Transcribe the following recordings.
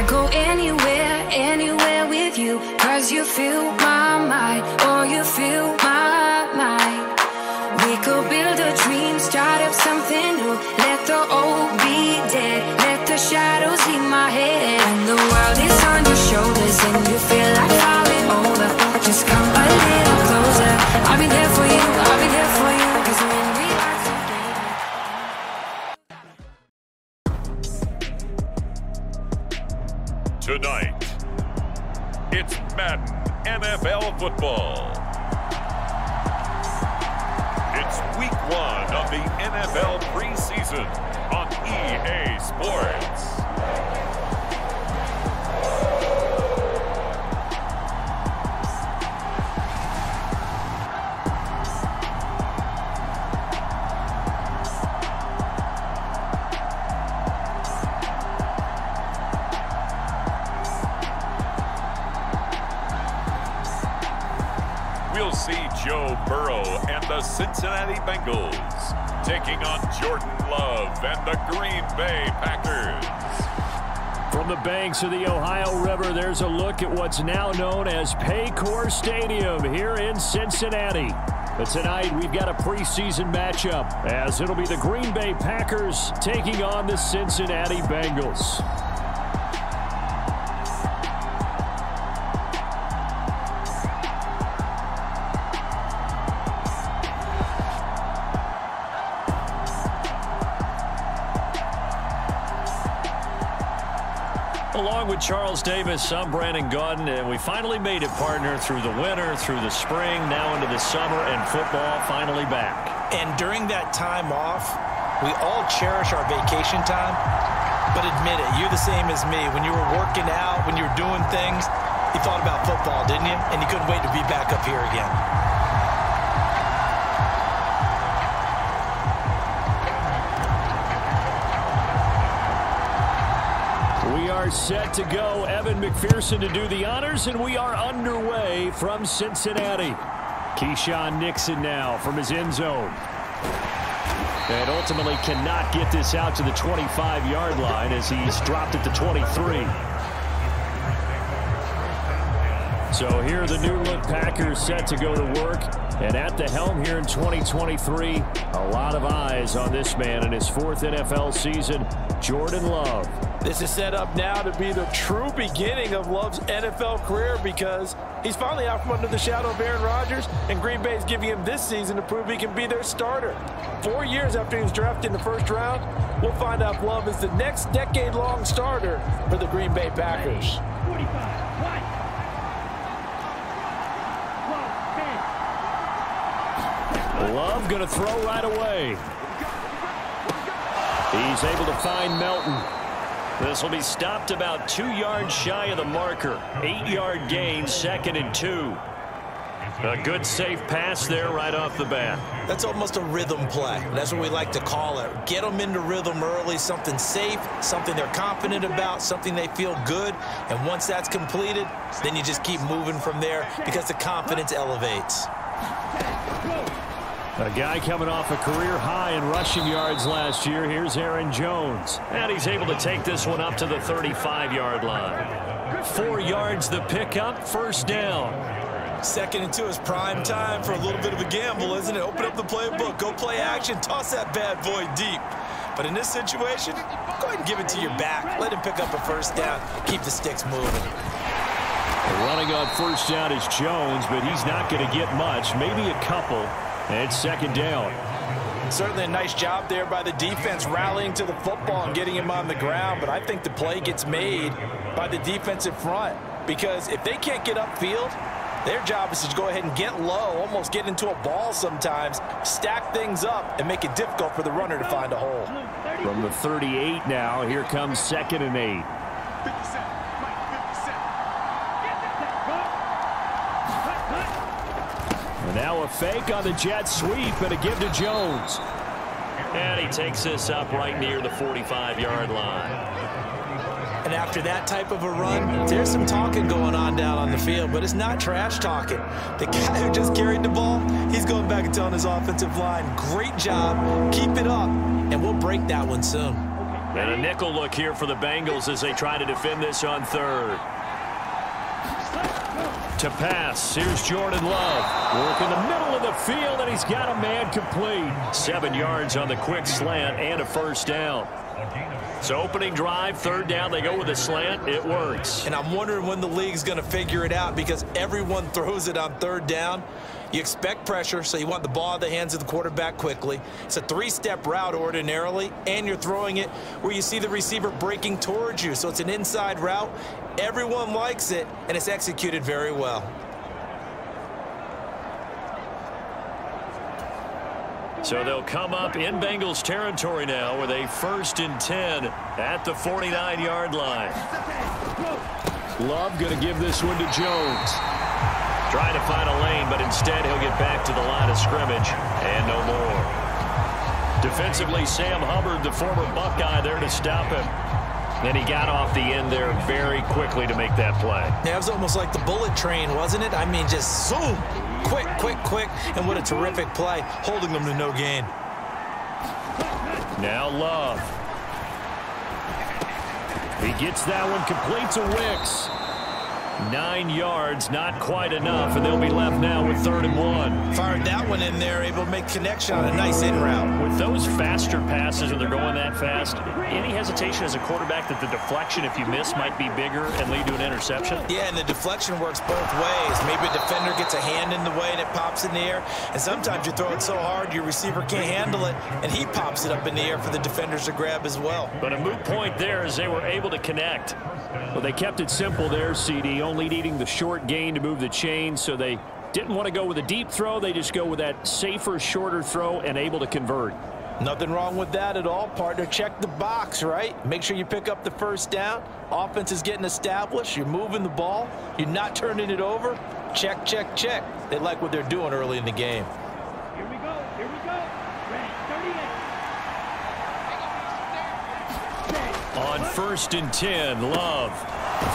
I'd go anywhere, anywhere with you, 'cause you fill my mind, oh, you fill my mind. We could build a dream, start up something new, let the old be dead, let the shadows leave my head. When the world is on your shoulders and you feel like falling over, just come a little closer, I'll be there for you, I'll be there for you. Tonight, it's Madden NFL football. It's week one of the NFL preseason on EA Joe Burrow and the Cincinnati Bengals taking on Jordan Love and the Green Bay Packers. From the banks of the Ohio River, there's a look at what's now known as Paycor Stadium here in Cincinnati. But tonight, we've got a preseason matchup, as it'll be the Green Bay Packers taking on the Cincinnati Bengals. Charles Davis, I'm Brandon Gaudin, and we finally made it, partner, through the winter, through the spring, now into the summer, and football finally back. And during that time off, we all cherish our vacation time, but admit it, you're the same as me. When you were working out, when you were doing things, you thought about football, didn't you? And you couldn't wait to be back up here again. Set to go, Evan McPherson to do the honors, and we are underway from Cincinnati. Keyshawn Nixon now from his end zone. And ultimately cannot get this out to the 25-yard line as he's dropped at the 23. So here are the new look Packers set to go to work. And at the helm here in 2023, a lot of eyes on this man in his fourth NFL season, Jordan Love. This is set up now to be the true beginning of Love's NFL career, because he's finally out from under the shadow of Aaron Rodgers, and Green Bay's giving him this season to prove he can be their starter. 4 years after he was drafted in the first round, we'll find out if Love is the next decade-long starter for the Green Bay Packers. 45. Love going to throw right away. He's able to find Melton. This will be stopped about 2 yards shy of the marker. 8-yard gain, 2nd and 2. A good safe pass there right off the bat. That's almost a rhythm play. That's what we like to call it. Get them into rhythm early, something safe, something they're confident about, something they feel good. And once that's completed, then you just keep moving from there, because the confidence elevates. A guy coming off a career high in rushing yards last year. Here's Aaron Jones. And he's able to take this one up to the 35-yard line. 4 yards the pickup, first down. 2nd and 2 is prime time for a little bit of a gamble, isn't it? Open up the playbook, go play action, toss that bad boy deep. But in this situation, go ahead and give it to your back. Let him pick up a first down. Keep the sticks moving. Running on first down is Jones, but he's not going to get much, maybe a couple. And 2nd down. Certainly a nice job there by the defense rallying to the football and getting him on the ground, but I think the play gets made by the defensive front, because if they can't get upfield, their job is to go ahead and get low, almost get into a ball sometimes, stack things up, and make it difficult for the runner to find a hole. From the 38 now, here comes 2nd and 8. Now a fake on the jet sweep and a give to Jones. And he takes this up right near the 45-yard line. And after that type of a run, there's some talking going on down on the field, but it's not trash talking. The guy who just carried the ball, he's going back and telling his offensive line, great job, keep it up, and we'll break that one soon. And a nickel look here for the Bengals as they try to defend this on third. To pass, here's Jordan Love. Work in the middle of the field, and he's got a man complete. 7 yards on the quick slant and a first down. So opening drive, third down, they go with a slant. It works. And I'm wondering when the league's going to figure it out, because everyone throws it on third down. You expect pressure, so you want the ball in the hands of the quarterback quickly. It's a three-step route ordinarily, and you're throwing it where you see the receiver breaking towards you. So it's an inside route. Everyone likes it, and it's executed very well. So they'll come up in Bengals territory now with a 1st and 10 at the 49-yard line. Love going to give this one to Jones. Trying to find a lane, but instead he'll get back to the line of scrimmage and no more. Defensively, Sam Hubbard, the former Buckeye, there to stop him. And he got off the end there very quickly to make that play. Yeah, it was almost like the bullet train, wasn't it? I mean, just zoom. Quick, quick, quick. And what a terrific play, holding them to no gain. Now Love. He gets that one complete to Wicks. 9 yards, not quite enough, and they'll be left now with 3rd and 1. Fired that one in there, able to make connection on a nice in route. With those faster passes, and they're going that fast, any hesitation as a quarterback that the deflection, if you miss, might be bigger and lead to an interception? Yeah, and the deflection works both ways. Maybe a defender gets a hand in the way and it pops in the air, and sometimes you throw it so hard your receiver can't handle it, and he pops it up in the air for the defenders to grab as well. But a moot point there as they were able to connect. Well, they kept it simple there, CD, only needing the short gain to move the chains, so they didn't want to go with a deep throw. They just go with that safer, shorter throw and able to convert. Nothing wrong with that at all, partner. Check the box, right? Make sure you pick up the first down. Offense is getting established. You're moving the ball. You're not turning it over. Check, check, check. They like what they're doing early in the game. Here we go. Here we go. On 1st and 10, Love.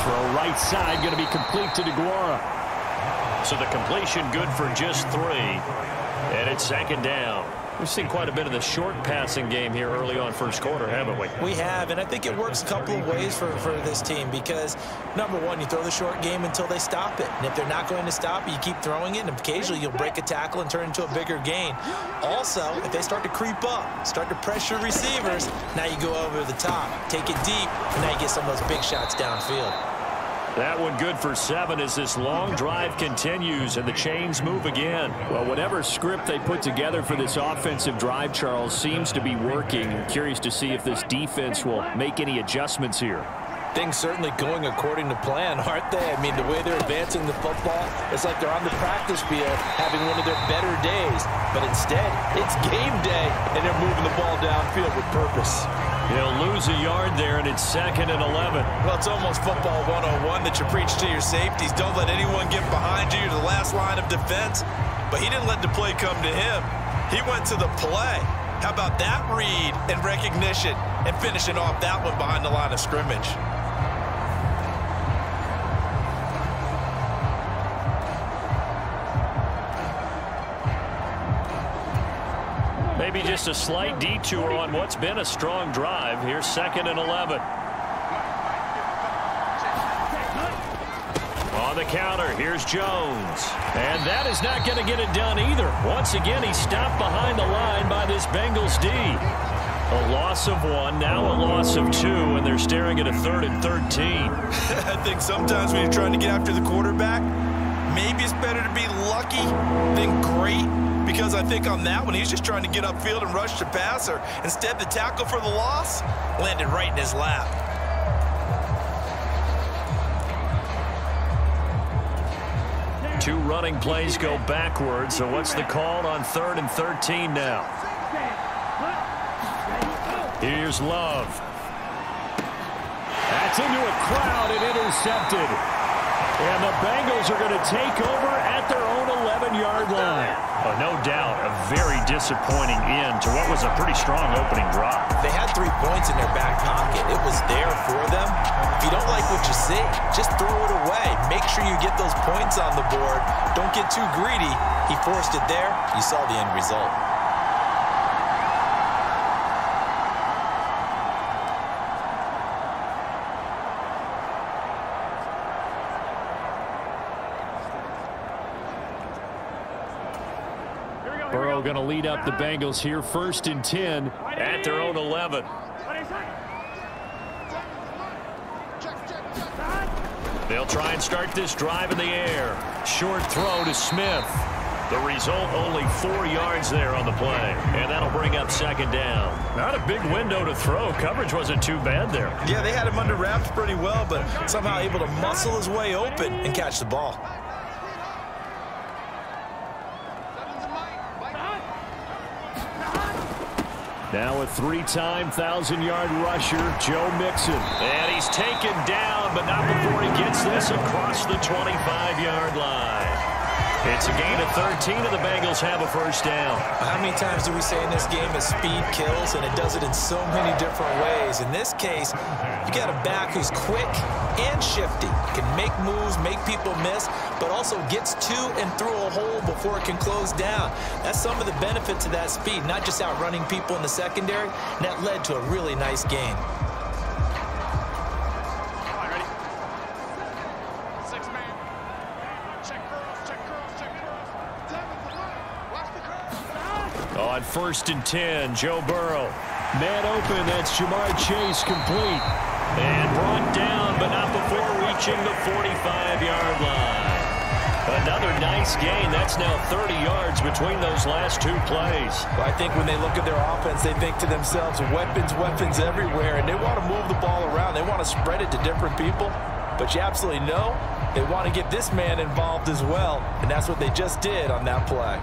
Throw right side, going to be complete to DeGuara. So the completion good for just 3. And it's 2nd down. We've seen quite a bit of the short passing game here early on first quarter, haven't we? We have, and I think it works a couple of ways for this team, because, number one, you throw the short game until they stop it. And if they're not going to stop it, you keep throwing it, and occasionally you'll break a tackle and turn into a bigger gain. Also, if they start to creep up, start to pressure receivers, now you go over the top, take it deep, and now you get some of those big shots downfield. That one good for 7 as this long drive continues and the chains move again. Well, whatever script they put together for this offensive drive, Charles, seems to be working. I'm curious to see if this defense will make any adjustments here. Things certainly going according to plan, aren't they? I mean, the way they're advancing the football, it's like they're on the practice field having one of their better days. But instead, it's game day, and they're moving the ball downfield with purpose. They'll lose a yard there, and it's 2nd and 11. Well, it's almost football 101 that you preach to your safeties. Don't let anyone get behind you. You're the last line of defense. But he didn't let the play come to him. He went to the play. How about that read and recognition and finishing off that one behind the line of scrimmage? Maybe just a slight detour on what's been a strong drive. Here's 2nd and 11. On the counter, here's Jones. And that is not going to get it done either. Once again, he's stopped behind the line by this Bengals D. A loss of 1, now a loss of 2, and they're staring at a 3rd and 13. I think sometimes when you're trying to get after the quarterback, maybe it's better to be lucky than great. Because I think on that one, he's just trying to get upfield and rush the passer. Instead, the tackle for the loss landed right in his lap. Two running plays go backwards, so what's the call on 3rd and 13 now? Here's Love. That's into a crowd and intercepted. And the Bengals are going to take over at their own 11-yard line. But no doubt, a very disappointing end to what was a pretty strong opening drive. They had 3 points in their back pocket. It was there for them. If you don't like what you see, just throw it away. Make sure you get those points on the board. Don't get too greedy. He forced it there. You saw the end result. Burrow going to lead up the Bengals here, 1st and 10 at their own 11. They'll try and start this drive in the air. Short throw to Smith. The result, only 4 yards there on the play. And that'll bring up 2nd down. Not a big window to throw. Coverage wasn't too bad there. Yeah, they had him under wraps pretty well, but somehow able to muscle his way open and catch the ball. Now a three-time 1,000-yard rusher, Joe Mixon. And he's taken down, but not before he gets this across the 25-yard line. It's a gain of 13, and the Bengals have a 1st down. How many times do we say in this game that speed kills, and it does it in so many different ways? In this case, you got a back who's quick and shifty. Can make moves, make people miss, but also gets to and through a hole before it can close down. That's some of the benefits of that speed, not just outrunning people in the secondary, and that led to a really nice game. On 1st and 10, Joe Burrow. Man open, that's Jamar Chase, complete. And brought down, but not before reaching the 45-yard line. Another nice gain. That's now 30 yards between those last two plays. Well, I think when they look at their offense, they think to themselves, weapons, weapons everywhere, and they want to move the ball around. They want to spread it to different people, but you absolutely know they want to get this man involved as well, and that's what they just did on that play.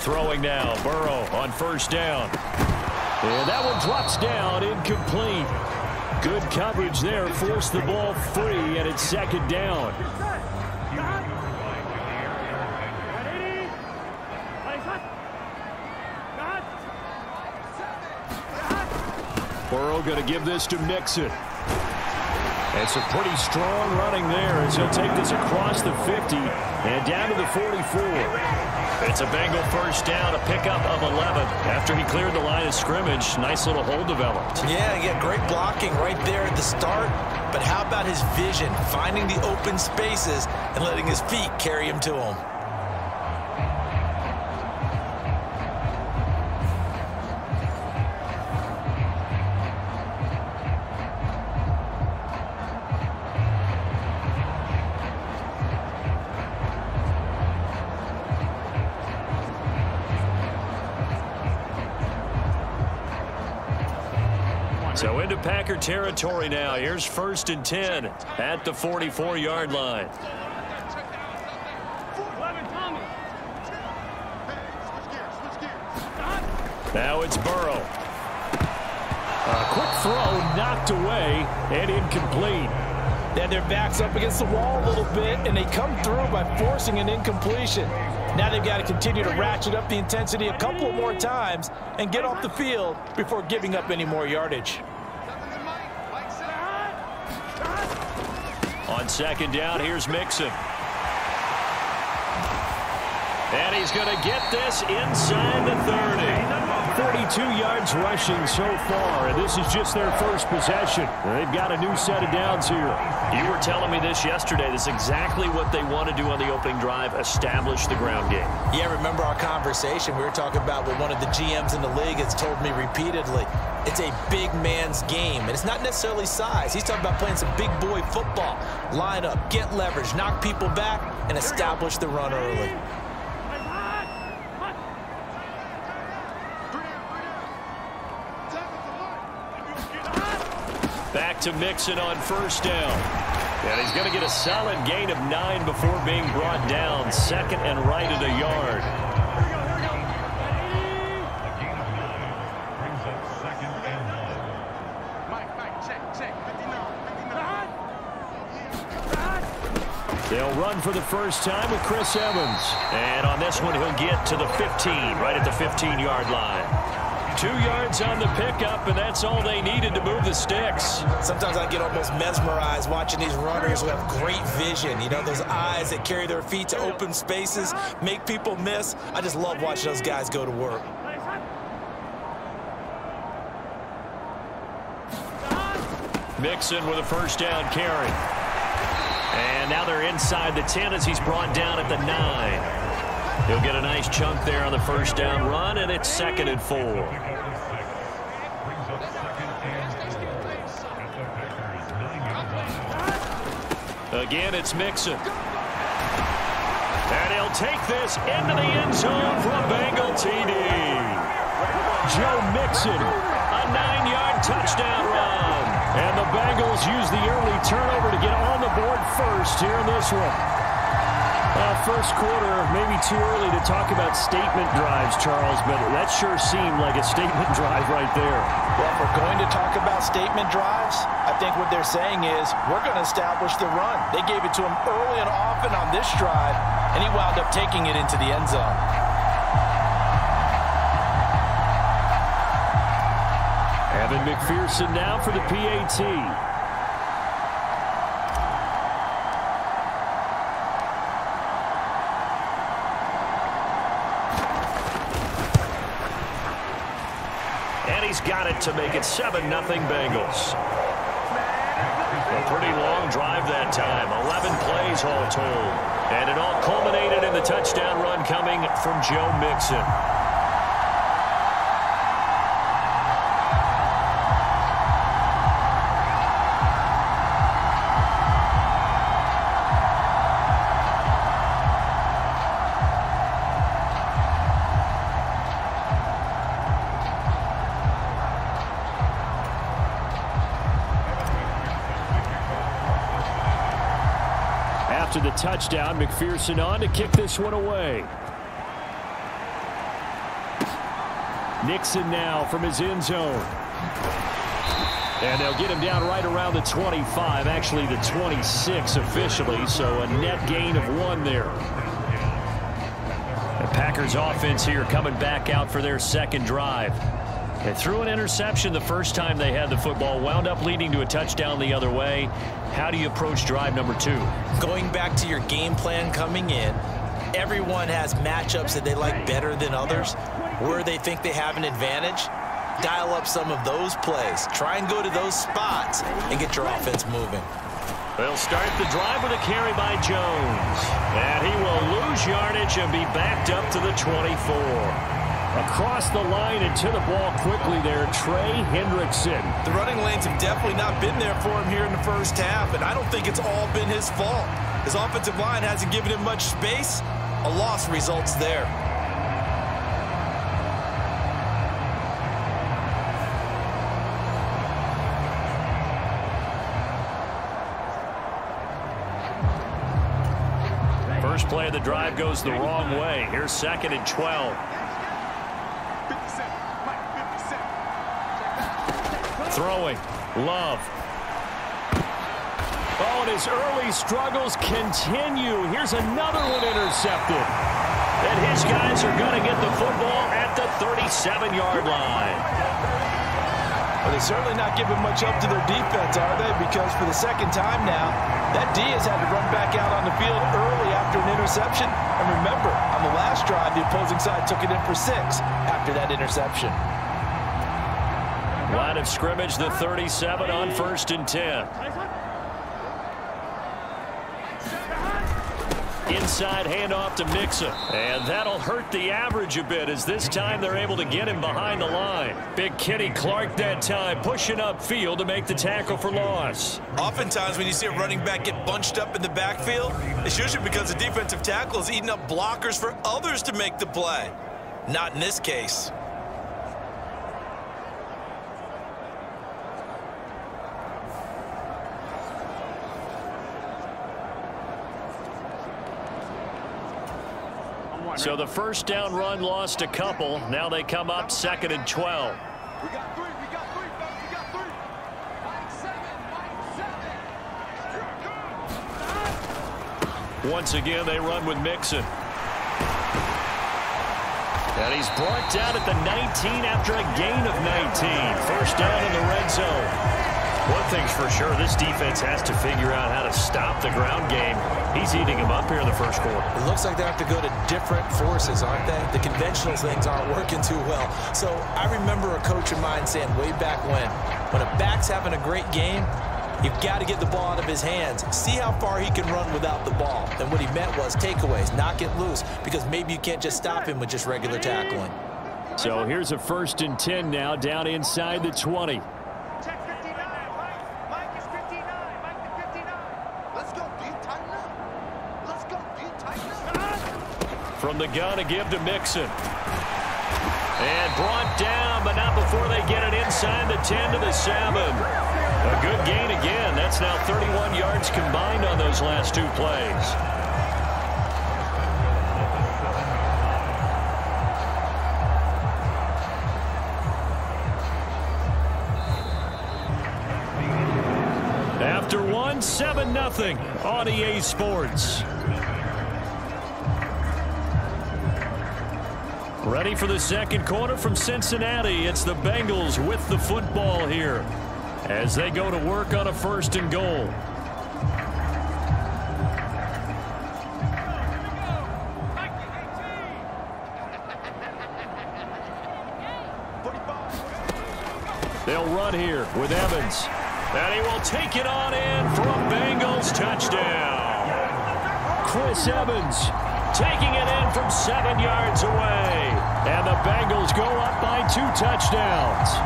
Throwing now, Burrow on 1st down. And that one drops down, incomplete. Good coverage there, forced the ball free, and it's 2nd down. Burrow going to give this to Mixon. It's a pretty strong running there as he'll take this across the 50 and down to the 44. It's a Bengal 1st down, a pickup of 11 after he cleared the line of scrimmage. Nice little hole developed. Yeah, yeah, great blocking right there at the start. But how about his vision, finding the open spaces and letting his feet carry him to him? So into Packer territory now. Here's 1st and 10 at the 44-yard line. Now it's Burrow. A quick throw knocked away and incomplete. Then their back's up against the wall a little bit, and they come through by forcing an incompletion. Now they've got to continue to ratchet up the intensity a couple more times and get off the field before giving up any more yardage. On 2nd down, here's Mixon. And he's going to get this inside the 30. 32 yards rushing so far, and this is just their 1st possession. They've got a new set of downs here. You were telling me this yesterday. This is exactly what they want to do on the opening drive, establish the ground game. Yeah, remember our conversation? We were talking about what one of the GMs in the league has told me repeatedly. It's a big man's game, and it's not necessarily size. He's talking about playing some big boy football. Line up, get leverage, knock people back, and establish the run early. Back to Mixon on 1st down. And he's going to get a solid gain of 9 before being brought down. 2nd and right of the yard. They'll run for the first time with Chris Evans. And on this one, he'll get to the 15, right at the 15-yard line. 2 yards on the pickup, and that's all they needed to move the sticks. Sometimes I get almost mesmerized watching these runners who have great vision. You know, those eyes that carry their feet to open spaces, make people miss. I just love watching those guys go to work. Mixon with a first down carry. And now they're inside the 10 as he's brought down at the 9. He'll get a nice chunk there on the first down run, and it's 2nd and 4. Again, it's Mixon. And he'll take this into the end zone for a Bengal TD. Joe Mixon, a 9-yard touchdown run. And the Bengals use the early turnover to get on the board first here in this one. First quarter, maybe too early to talk about statement drives, Charles, but that sure seemed like a statement drive right there. Well, if we're going to talk about statement drives, I think what they're saying is we're going to establish the run. They gave it to him early and often on this drive, and he wound up taking it into the end zone. Evan McPherson now for the PAT. Got it to make it 7-0 Bengals. A pretty long drive that time, 11 plays all told. And it all culminated in the touchdown run coming from Joe Mixon. The touchdown, McPherson on to kick this one away. Nixon now from his end zone, and they'll get him down right around the 25, actually the 26 officially, so a net gain of 1 there. The Packers offense here coming back out for their second drive. They threw an interception the first time they had the football, wound up leading to a touchdown the other way. How do you approach drive number 2? Going back to your game plan coming in, everyone has matchups that they like better than others, where they think they have an advantage. Dial up some of those plays. Try and go to those spots and get your offense moving. They'll start the drive with a carry by Jones. And he will lose yardage and be backed up to the 24. Across the line and to the ball quickly there, Trey Hendrickson. The running lanes have definitely not been there for him here in the first half, and I don't think it's all been his fault. His offensive line hasn't given him much space. A loss results there. First play of the drive goes the wrong way. Here's 2nd and 12. Throwing, Love. Oh, and his early struggles continue. Here's another one intercepted. And his guys are going to get the football at the 37-yard line. Well, they're certainly not giving much up to their defense, are they? Because for the second time now, that D has had to run back out on the field early after an interception. And remember, on the last drive, the opposing side took it in for 6 after that interception. Line of scrimmage, the 37 on 1st and 10. Inside handoff to Mixon. And that'll hurt the average a bit as this time they're able to get him behind the line. Big Kenny Clark that time pushing upfield to make the tackle for loss. Oftentimes when you see a running back get bunched up in the backfield, it's usually because the defensive tackle is eating up blockers for others to make the play. Not in this case. So the first down run lost a couple. Now they come up 2nd and 12. We got 3, we got 3. Once again, they run with Mixon. And he's brought down at the 19 after a gain of 19. First down in the red zone. One thing's for sure, this defense has to figure out how to stop the ground game. He's eating them up here in the first quarter. It looks like they have to go to different forces, aren't they? The conventional things aren't working too well. So I remember a coach of mine saying way back when a back's having a great game, you've got to get the ball out of his hands. See how far he can run without the ball. And what he meant was takeaways, knock it loose, because maybe you can't just stop him with just regular tackling. So here's a 1st and 10 now, down inside the 20. Check 59. Mike is 59. Mike to 59. Let's go, B. Tighten up. Let's go, B. Tighten up. From the gun, a give to Mixon. And brought down, but not before they get it inside the 10 to the 7. A good gain again. That's now 31 yards combined on those last two plays. After one, 7-0 on EA Sports. Ready for the second quarter from Cincinnati. It's the Bengals with the football here as they go to work on a 1st and goal. They'll run here with Evans. And he will take it on in for a Bengals touchdown. Chris Evans taking it in from 7 yards away. And the Bengals go up by 2 touchdowns.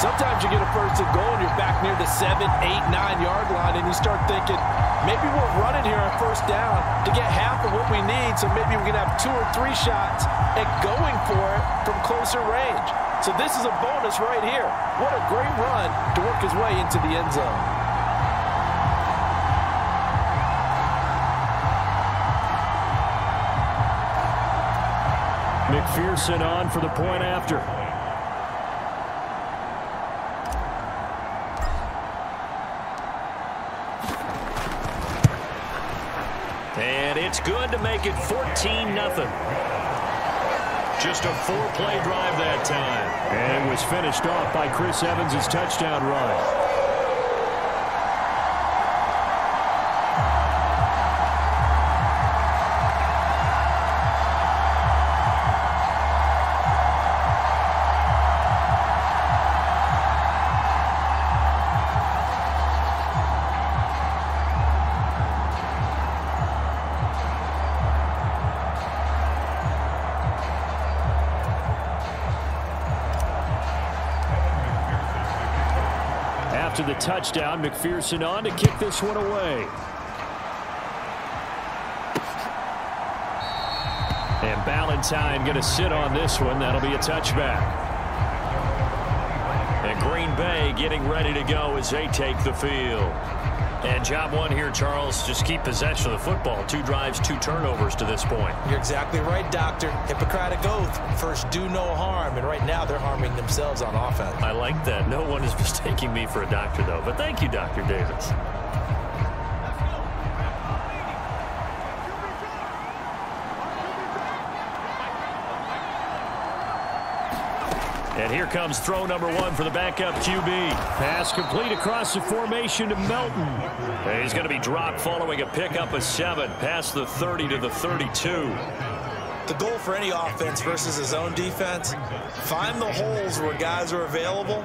Sometimes you get a 1st and goal and you're back near the 7, 8, 9 yard line and you start thinking, maybe we'll run it here on 1st down to get half of what we need, so maybe we can have 2 or 3 shots at going for it from closer range. So this is a bonus right here. What a great run to work his way into the end zone. McPherson on for the point after. It's good to make it 14-0. Just a 4-play drive that time. And it was finished off by Chris Evans' touchdown run. Touchdown. McPherson on to kick this one away. And Ballantyne going to sit on this one. That'll be a touchback. And Green Bay getting ready to go as they take the field. And job one here, Charles, just keep possession of the football. 2 drives, 2 turnovers to this point. You're exactly right, Doctor. Hippocratic oath. First, do no harm. And right now, they're harming themselves on offense. I like that. No one is mistaking me for a doctor, though. But thank you, Dr. Davis. And here comes throw number 1 for the backup QB. Pass complete across the formation to Melton. And he's going to be dropped following a pickup of 7, past the 30 to the 32. The goal for any offense versus his own defense, find the holes where guys are available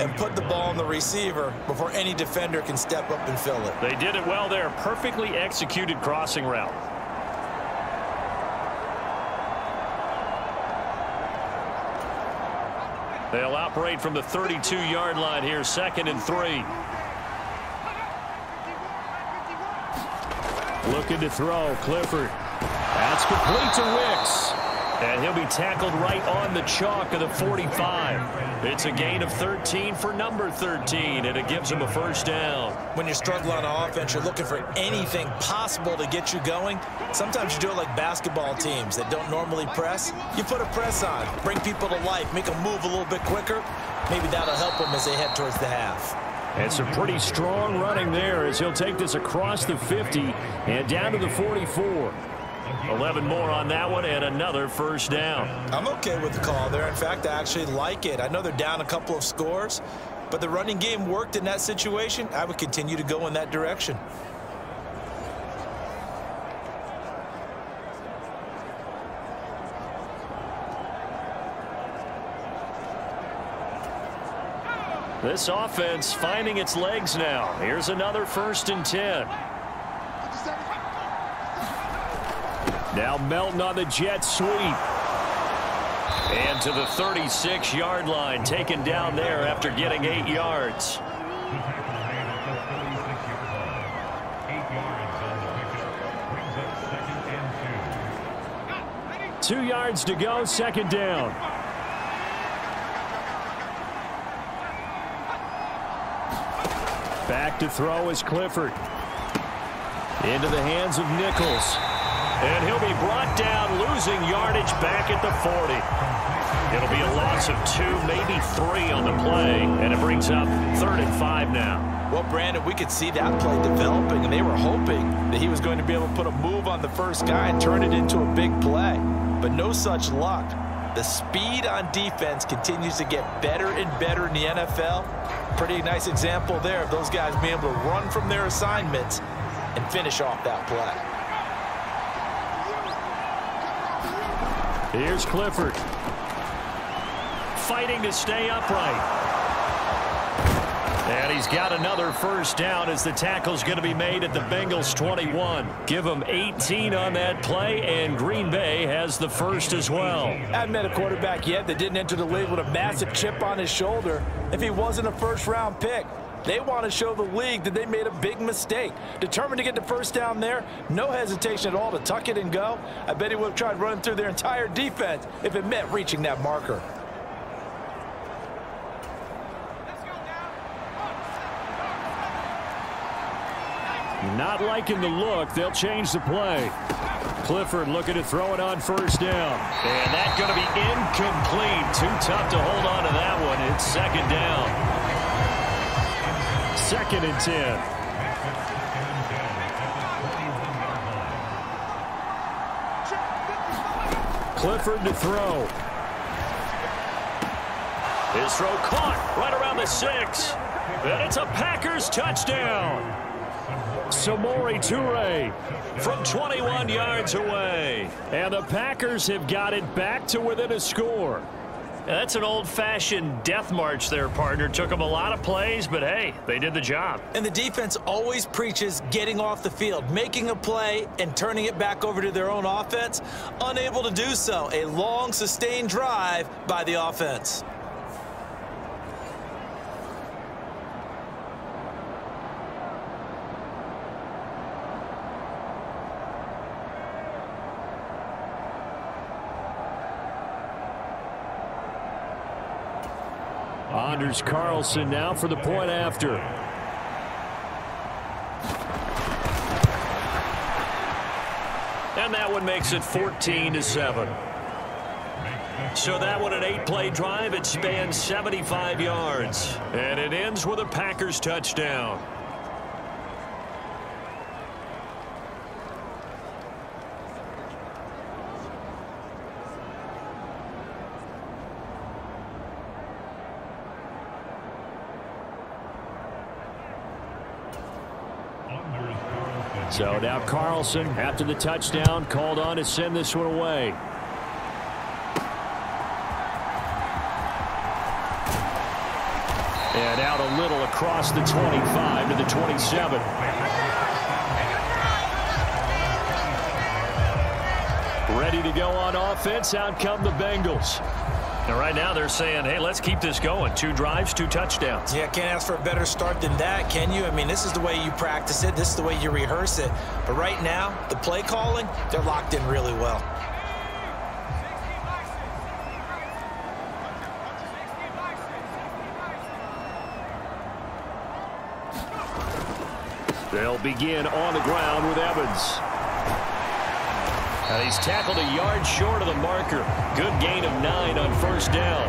and put the ball on the receiver before any defender can step up and fill it. They did it well there. Perfectly executed crossing route. They'll operate from the 32-yard line here, 2nd and 3. Looking to throw, Clifford. That's complete to Wicks. And he'll be tackled right on the chalk of the 45. It's a gain of 13 for number 13, and it gives him a 1st down. When you're struggling on offense, you're looking for anything possible to get you going. Sometimes you do it like basketball teams that don't normally press. You put a press on, bring people to life, make them move a little bit quicker. Maybe that'll help them as they head towards the half. And some pretty strong running there as he'll take this across the 50 and down to the 44. 11 more on that one and another first down. I'm okay with the call there. In fact, I actually like it. I know they're down a couple of scores, but the running game worked in that situation. I would continue to go in that direction. This offense finding its legs now. Here's another 1st and 10. Now Melton on the jet sweep. And to the 36-yard line, taken down there after getting 8 yards. Yards 2 yards to go, 2nd down. Back to throw is Clifford. Into the hands of Nichols. And he'll be brought down, losing yardage back at the 40. It'll be a loss of 2, maybe 3 on the play, and it brings up 3rd and 5 now. Well, Brandon, we could see that play developing, and they were hoping that he was going to be able to put a move on the first guy and turn it into a big play. But no such luck. The speed on defense continues to get better and better in the NFL. Pretty nice example there of those guys being able to run from their assignments and finish off that play. Here's Clifford. Fighting to stay upright. And he's got another first down as the tackle's going to be made at the Bengals 21. Give them 18 on that play, and Green Bay has the first as well. I've met a quarterback yet that didn't enter the league with a massive chip on his shoulder if he wasn't a first-round pick. They want to show the league that they made a big mistake. Determined to get the first down there, no hesitation at all to tuck it and go. I bet he would have tried running through their entire defense if it meant reaching that marker. Not liking the look, they'll change the play. Clifford looking to throw it on first down. And that's going to be incomplete. Too tough to hold on to that one. It's 2nd down. 2nd and 10. Clifford to throw. His throw caught right around the 6. And it's a Packers touchdown. Samori Touré from 21 yards away. And the Packers have got it back to within a score. And that's an old-fashioned death march there, partner. Took them a lot of plays, but, hey, they did the job. And the defense always preaches getting off the field, making a play, and turning it back over to their own offense. Unable to do so. A long, sustained drive by the offense. Anders Carlson now for the point after. And that one makes it 14-7. So that one, an 8-play drive. It spans 75 yards. And it ends with a Packers touchdown. So now Carlson, after the touchdown, called on to send this one away. And out a little across the 25 to the 27. Ready to go on offense, out come the Bengals. And right now they're saying, hey, let's keep this going. 2 drives, 2 touchdowns. Yeah, can't ask for a better start than that, can you? I mean, this is the way you practice it. This is the way you rehearse it. But right now, the play calling, they're locked in really well. They'll begin on the ground with Evans. He's tackled a yard short of the marker. Good gain of 9 on first down.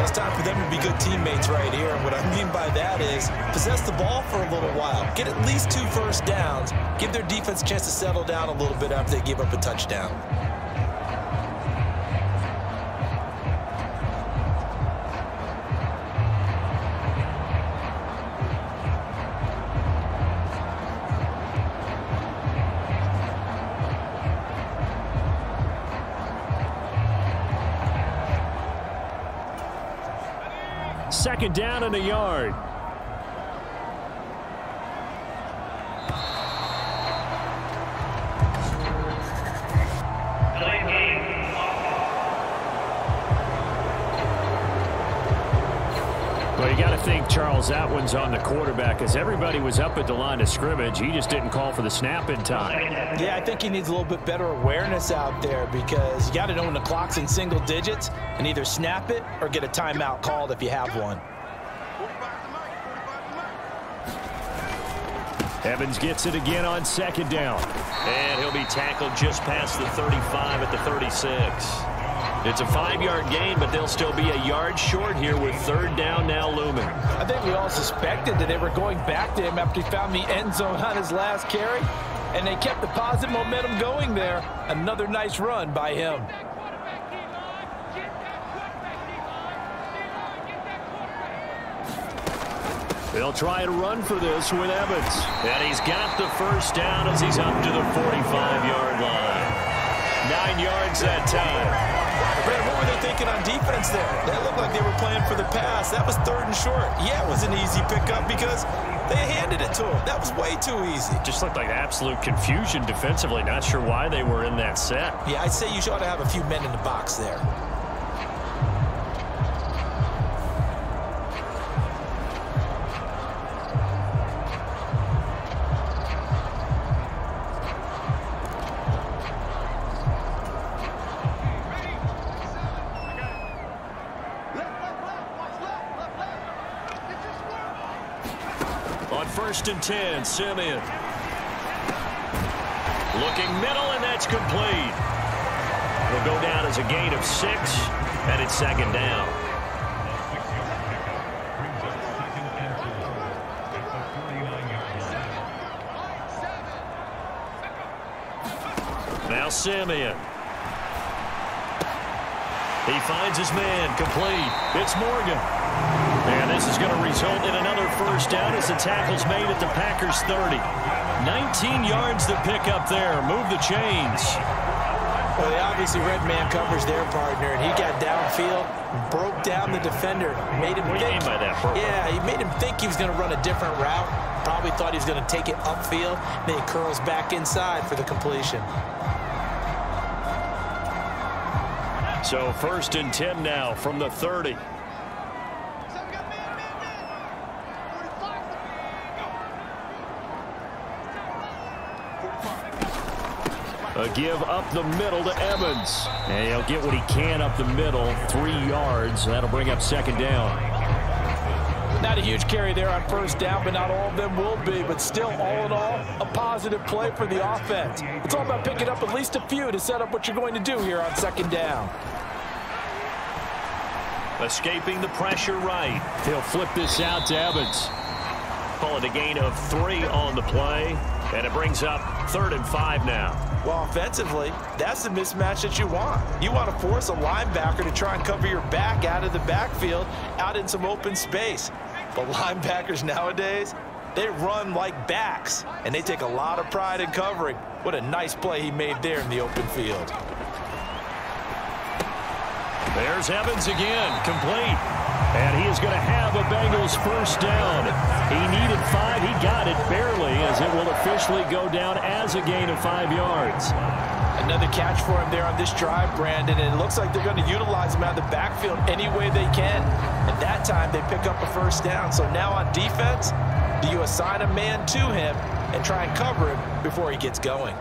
It's time for them to be good teammates right here. And what I mean by that is possess the ball for a little while. Get at least 2 first downs. Give their defense a chance to settle down a little bit after they give up a touchdown. Second down and a yard. Well, you got to think, Charles, that one's on the quarterback, as everybody was up at the line of scrimmage. He just didn't call for the snap in time. Yeah, I think he needs a little bit better awareness out there, because you got to know when the clock's in single digits and either snap it or get a timeout called if you have one. Evans gets it again on second down. And he'll be tackled just past the 35 at the 36. It's a 5-yard gain, but they'll still be a yard short here with third down now looming. I think we all suspected that they were going back to him after he found the end zone on his last carry, and they kept the positive momentum going there. Another nice run by him. They'll try and run for this with Evans, and he's got the first down as he's up to the 45-yard line. 9 yards that time. What were they thinking on defense there? That looked like they were playing for the pass. That was third and short. Yeah, it was an easy pickup because they handed it to him. That was way too easy. Just looked like absolute confusion defensively. Not sure why they were in that set. Yeah, I'd say you ought to have a few men in the box there. First and 10, Simeon. Looking middle, and that's complete. It'll go down as a gain of 6, and it's second down. Now Simeon. He finds his man, complete. It's Morgan. And this is going to result in another first down as the tackle's made at the Packers 30. 19 yards to pick up there. Move the chains. Well, they obviously read man coverage their partner, and he got downfield, broke down the defender, made him think. What do you mean by that? Yeah, he made him think he was going to run a different route. Probably thought he was going to take it upfield. Then he curls back inside for the completion. So first and 10 now from the 30. A give up the middle to Evans. And he'll get what he can up the middle, 3 yards. That'll bring up second down. Not a huge carry there on first down, but not all of them will be. But still, all in all, a positive play for the offense. It's all about picking up at least a few to set up what you're going to do here on second down. Escaping the pressure right. He'll flip this out to Evans. Call it a gain of 3 on the play. And it brings up third and 5 now. Well, offensively, that's the mismatch that you want. You want to force a linebacker to try and cover your back out of the backfield, out in some open space. But linebackers nowadays, they run like backs, and they take a lot of pride in covering. What a nice play he made there in the open field. There's Evans again, complete. And he is going to have a Bengals first down. He needed 5. He got it barely, as it will officially go down as a gain of 5 yards. Another catch for him there on this drive, Brandon. And it looks like they're going to utilize him out of the backfield any way they can. At that time, they pick up a first down. So now on defense, do you assign a man to him and try and cover him before he gets going?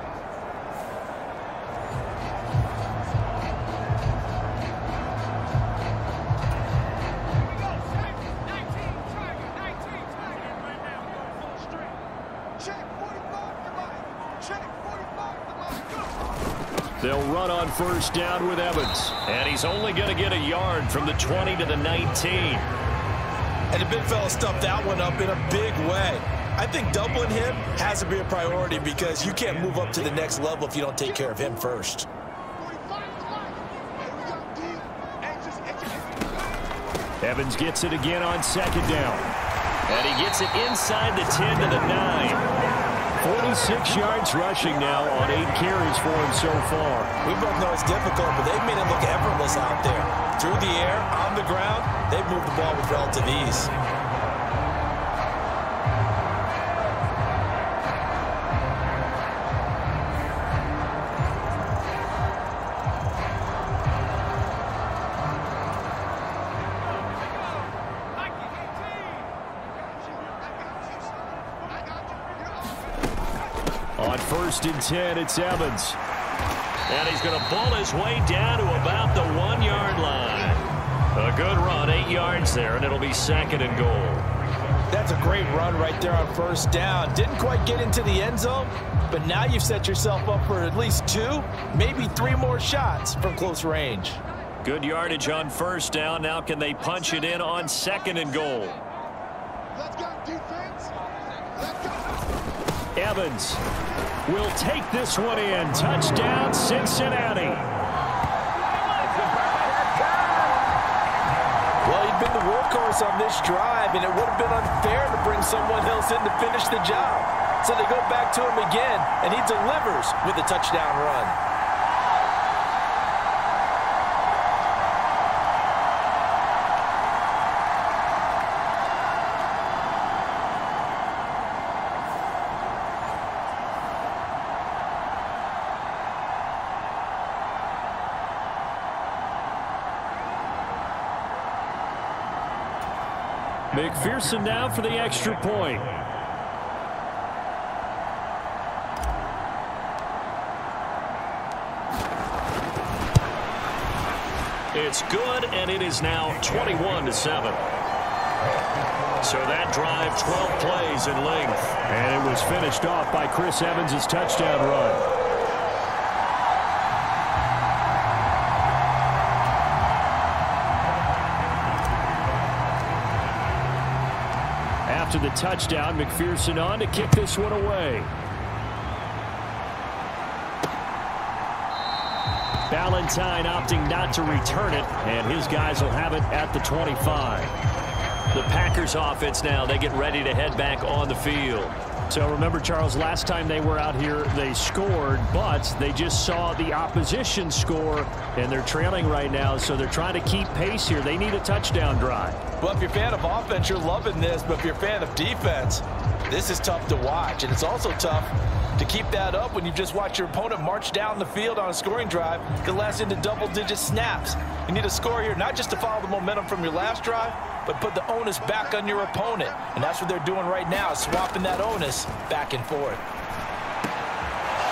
They'll run on first down with Evans. And he's only going to get a yard from the 20 to the 19. And the big fella stuffed that one up in a big way. I think doubling him has to be a priority because you can't move up to the next level if you don't take care of him first. Evans gets it again on second down. And he gets it inside the 10 to the 9. 46 yards rushing now on 8 carries for him so far. We both know it's difficult, but they've made it look effortless out there. Through the air, on the ground, they've moved the ball with relative ease. First and 10, it's Evans. And he's going to ball his way down to about the 1-yard line. A good run, 8 yards there, and it'll be second and goal. That's a great run right there on first down. Didn't quite get into the end zone, but now you've set yourself up for at least 2, maybe 3 more shots from close range. Good yardage on first down. Now can they punch it in on second and goal? Let's go, defense. Let's go. Evans will take this one in. Touchdown, Cincinnati. Well, he'd been the workhorse on this drive, and it would have been unfair to bring someone else in to finish the job. So they go back to him again, and he delivers with a touchdown run. McPherson now for the extra point. It's good, and it is now 21-7. So that drive, 12 plays in length. And it was finished off by Chris Evans' touchdown run. After the touchdown, McPherson on to kick this one away. Ballantyne opting not to return it, and his guys will have it at the 25. The Packers offense now, they get ready to head back on the field. So remember, Charles, last time they were out here, they scored, but they just saw the opposition score, and they're trailing right now, so they're trying to keep pace here. They need a touchdown drive. Well, if you're a fan of offense, you're loving this. But if you're a fan of defense, this is tough to watch. And it's also tough to keep that up when you've just watched your opponent march down the field on a scoring drive that lasts into double-digit snaps. You need a score here, not just to follow the momentum from your last drive, but put the onus back on your opponent. And that's what they're doing right now, swapping that onus back and forth.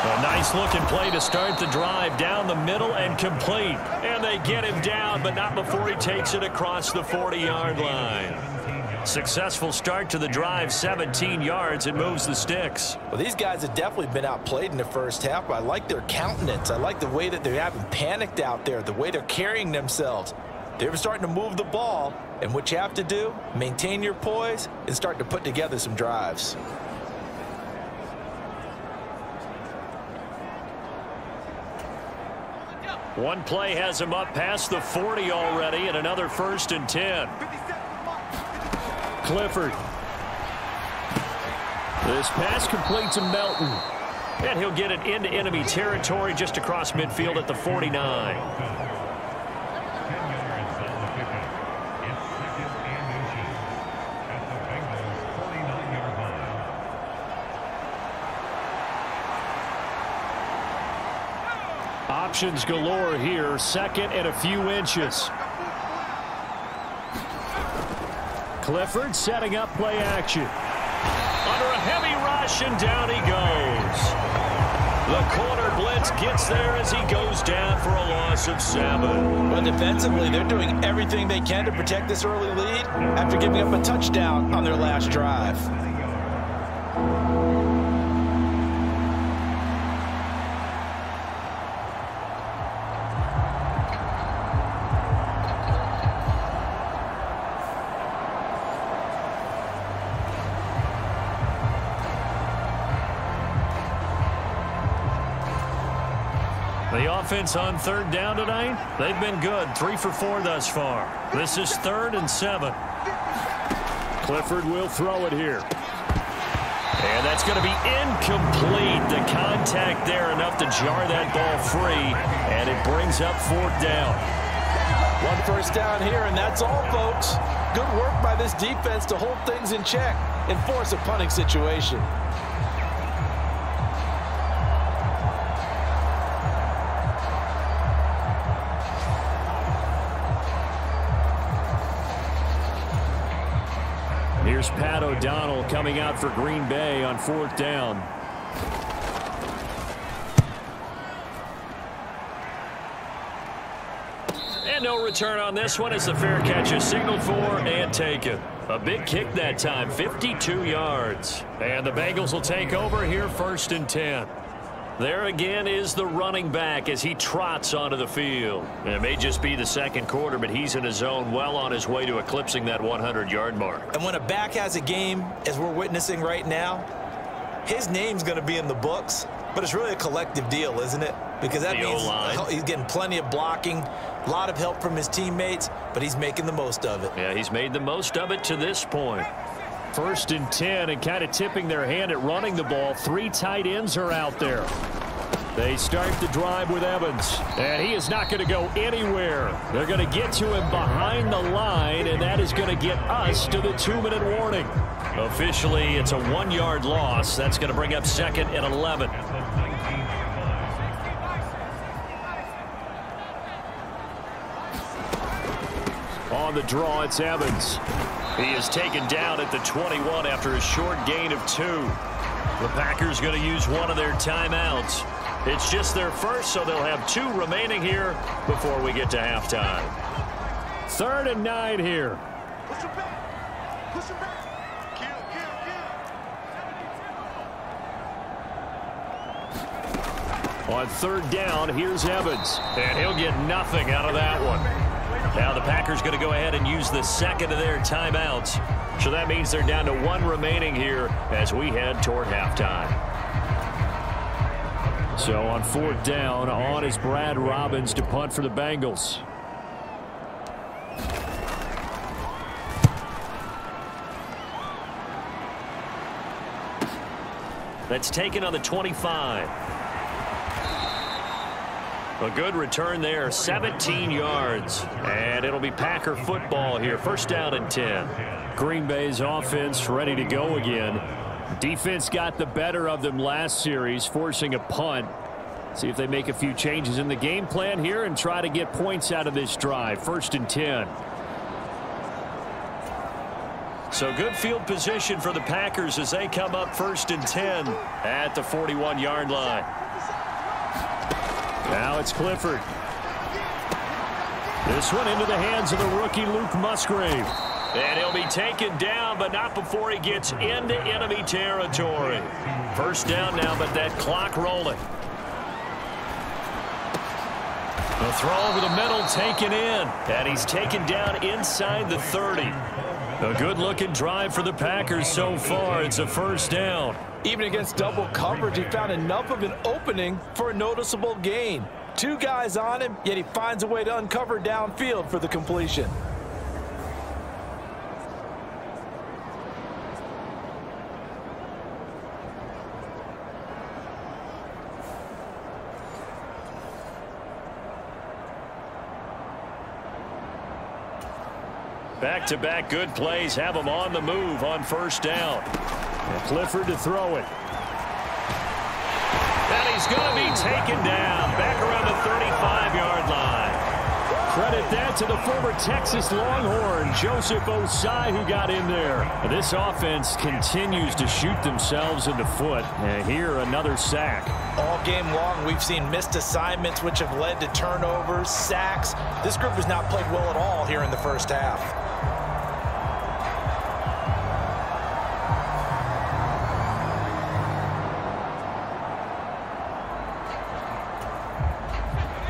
A nice-looking play to start the drive down the middle and complete. And they get him down, but not before he takes it across the 40-yard line. Successful start to the drive, 17 yards. It moves the sticks. Well, these guys have definitely been outplayed in the first half, but I like their countenance. I like the way that they haven't panicked out there, the way they're carrying themselves. They're starting to move the ball, and what you have to do, maintain your poise and start to put together some drives. One play has him up past the 40 already, and another first and 10. Clifford. This pass complete to Melton. And he'll get it into enemy territory just across midfield at the 49. Options galore here, second and a few inches. Clifford setting up play action. Under a heavy rush, and down he goes. The corner blitz gets there as he goes down for a loss of 7. But defensively, they're doing everything they can to protect this early lead after giving up a touchdown on their last drive. The offense on third down tonight, they've been good, 3 for 4 thus far. This is 3rd and 7. Clifford will throw it here. And that's going to be incomplete. The contact there enough to jar that ball free, and it brings up 4th down. One first down here, and that's all, folks. Good work by this defense to hold things in check and force a punting situation. Here's Pat O'Donnell coming out for Green Bay on 4th down. And no return on this one as the fair catch is signaled for and taken. A big kick that time, 52 yards. And the Bengals will take over here, 1st and 10. There again is the running back as he trots onto the field. And it may just be the second quarter, but he's in his zone, well on his way to eclipsing that 100-yard mark. And when a back has a game, as we're witnessing right now, his name's going to be in the books, but it's really a collective deal, isn't it? Because that means he's getting plenty of blocking, a lot of help from his teammates, but he's making the most of it. Yeah, he's made the most of it to this point. 1st and 10, and kind of tipping their hand at running the ball. 3 tight ends are out there. They start the drive with Evans, and he is not going to go anywhere. They're going to get to him behind the line, and that is going to get us to the 2-minute warning. Officially, it's a 1-yard loss. That's going to bring up 2nd and 11. On the draw, it's Evans. He is taken down at the 21 after a short gain of 2. The Packers going to use one of their timeouts. It's just their first, so they'll have 2 remaining here before we get to halftime. 3rd and 9 here. Push him back. Push him back. Kill. On 3rd down, here's Evans, and he'll get nothing out of that one. Now the Packers going to go ahead and use the 2nd of their timeouts. So that means they're down to 1 remaining here as we head toward halftime. So on 4th down, on is Brad Robbins to punt for the Bengals. That's taken on the 25. A good return there, 17 yards. And it'll be Packer football here, 1st down and 10. Green Bay's offense ready to go again. Defense got the better of them last series, forcing a punt. See if they make a few changes in the game plan here and try to get points out of this drive, 1st and 10. So good field position for the Packers as they come up 1st and 10 at the 41-yard line. Now it's Clifford. This one into the hands of the rookie Luke Musgrave. And he'll be taken down, but not before he gets into enemy territory. 1st down now, but that clock rolling. The throw over the middle taken in. And he's taken down inside the 30. A good-looking drive for the Packers so far. It's a 1st down. Even against double coverage, he found enough of an opening for a noticeable gain. 2 guys on him, yet he finds a way to uncover downfield for the completion. Back-to-back good plays have him on the move on 1st down. Clifford to throw it. And he's going to be taken down back around the 35-yard line. Credit that to the former Texas Longhorn, Joseph Osai, who got in there. This offense continues to shoot themselves in the foot. And here, another sack. All game long, we've seen missed assignments, which have led to turnovers, sacks. This group has not played well at all here in the 1st half.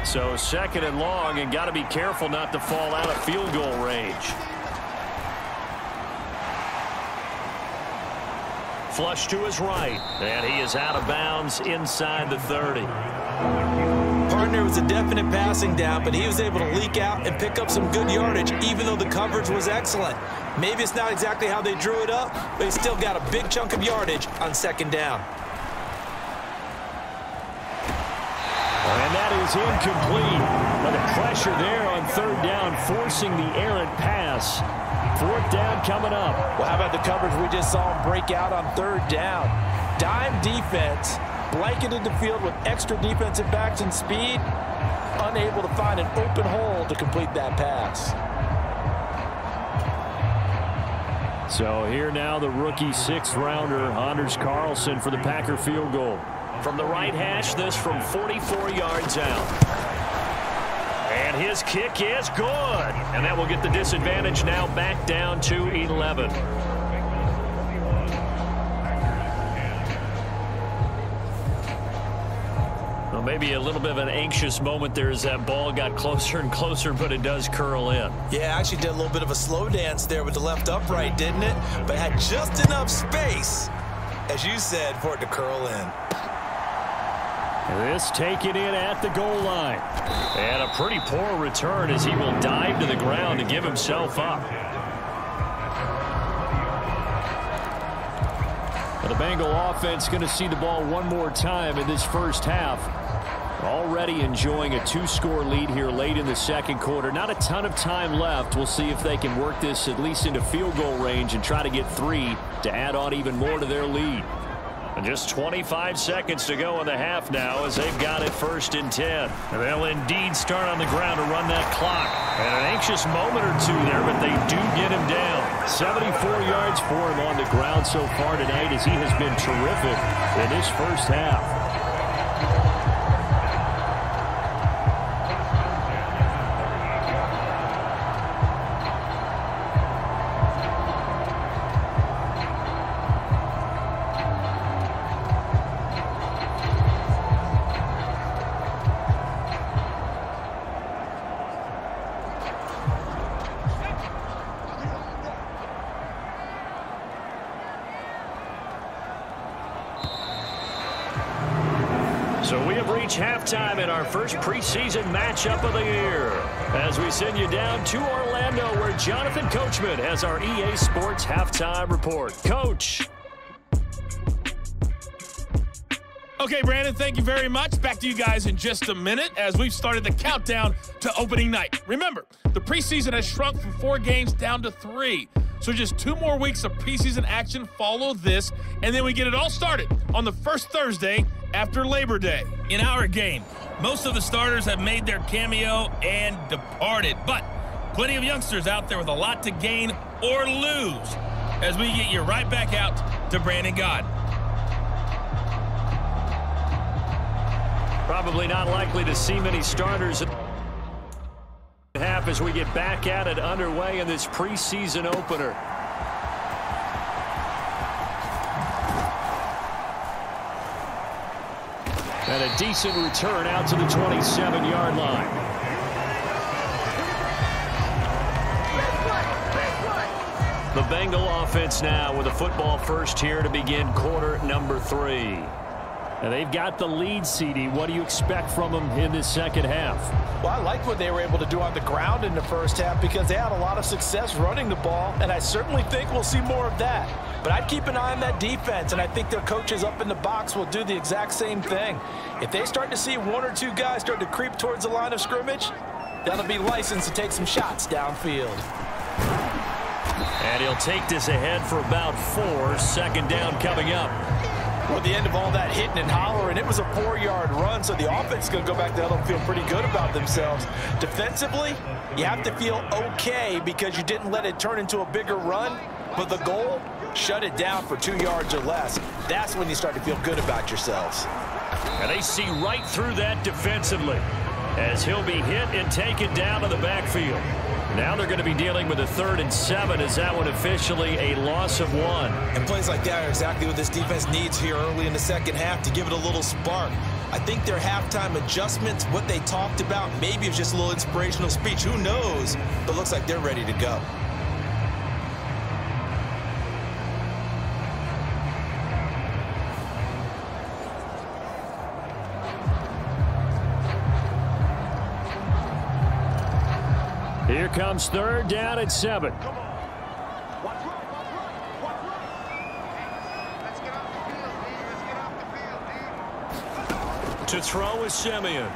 So 2nd and long, and got to be careful not to fall out of field goal range. Flush to his right, and he is out of bounds inside the 30. Partner, there was a definite passing down, but he was able to leak out and pick up some good yardage, even though the coverage was excellent. Maybe it's not exactly how they drew it up, but he still got a big chunk of yardage on second down. And that is incomplete. But the pressure there on third down, forcing the errant pass. Fourth down coming up. Well, how about the coverage we just saw him break out on third down? Dime defense, blanketed the field with extra defensive backs and speed, unable to find an open hole to complete that pass. So here now the rookie sixth-rounder, Anders Carlson, for the Packer field goal. From the right hash, this from 44 yards out. And his kick is good. And that will get the disadvantage now back down to 11. Well, maybe a little bit of an anxious moment there as that ball got closer and closer, but it does curl in. Yeah, actually did a little bit of a slow dance there with the left upright, didn't it? But had just enough space, as you said, for it to curl in. This taken in at the goal line. And a pretty poor return as he will dive to the ground to give himself up. But the Bengal offense going to see the ball one more time in this first half. Already enjoying a two-score lead here late in the second quarter. Not a ton of time left. We'll see if they can work this at least into field goal range and try to get three to add on even more to their lead. And just 25 seconds to go in the half now as they've got it first and 10. And they'll indeed start on the ground to run that clock. And an anxious moment or two there, but they do get him down. 74 yards for him on the ground so far tonight as he has been terrific in this first half. Halftime in our first preseason matchup of the year as we send you down to Orlando where Jonathan Coachman has our EA Sports halftime report. Coach. Okay, Brandon, thank you very much. Back to you guys in just a minute as we've started the countdown to opening night. Remember, the preseason has shrunk from 4 games down to 3. So just 2 more weeks of preseason action follow this, and then we get it all started on the first Thursday after Labor Day. In our game, most of the starters have made their cameo and departed, but plenty of youngsters out there with a lot to gain or lose as we get you right back out to Brandon Goddard. Probably not likely to see many starters half as we get back at it underway in this preseason opener. And a decent return out to the 27-yard line. The Bengal offense now with a football first here to begin quarter number 3. And they've got the lead, CD. What do you expect from them in this second half? Well, I like what they were able to do on the ground in the first half because they had a lot of success running the ball, and I certainly think we'll see more of that. But I'd keep an eye on that defense, and I think their coaches up in the box will do the exact same thing. If they start to see 1 or 2 guys start to creep towards the line of scrimmage, that'll be licensed to take some shots downfield. And he'll take this ahead for about 4. Second down coming up. Well, at the end of all that hitting and hollering, it was a 4-yard run, so the offense is going to go back to hell and feel pretty good about themselves. Defensively, you have to feel okay because you didn't let it turn into a bigger run, but the goal, shut it down for 2 yards or less. That's when you start to feel good about yourselves. And they see right through that defensively as he'll be hit and taken down to the backfield. Now they're going to be dealing with a 3rd and 7 as that one officially a loss of 1. And plays like that are exactly what this defense needs here early in the second half to give it a little spark. I think their halftime adjustments, what they talked about, maybe it's just a little inspirational speech. Who knows? But looks like they're ready to go. Here comes third down at 7. To throw is Simeon.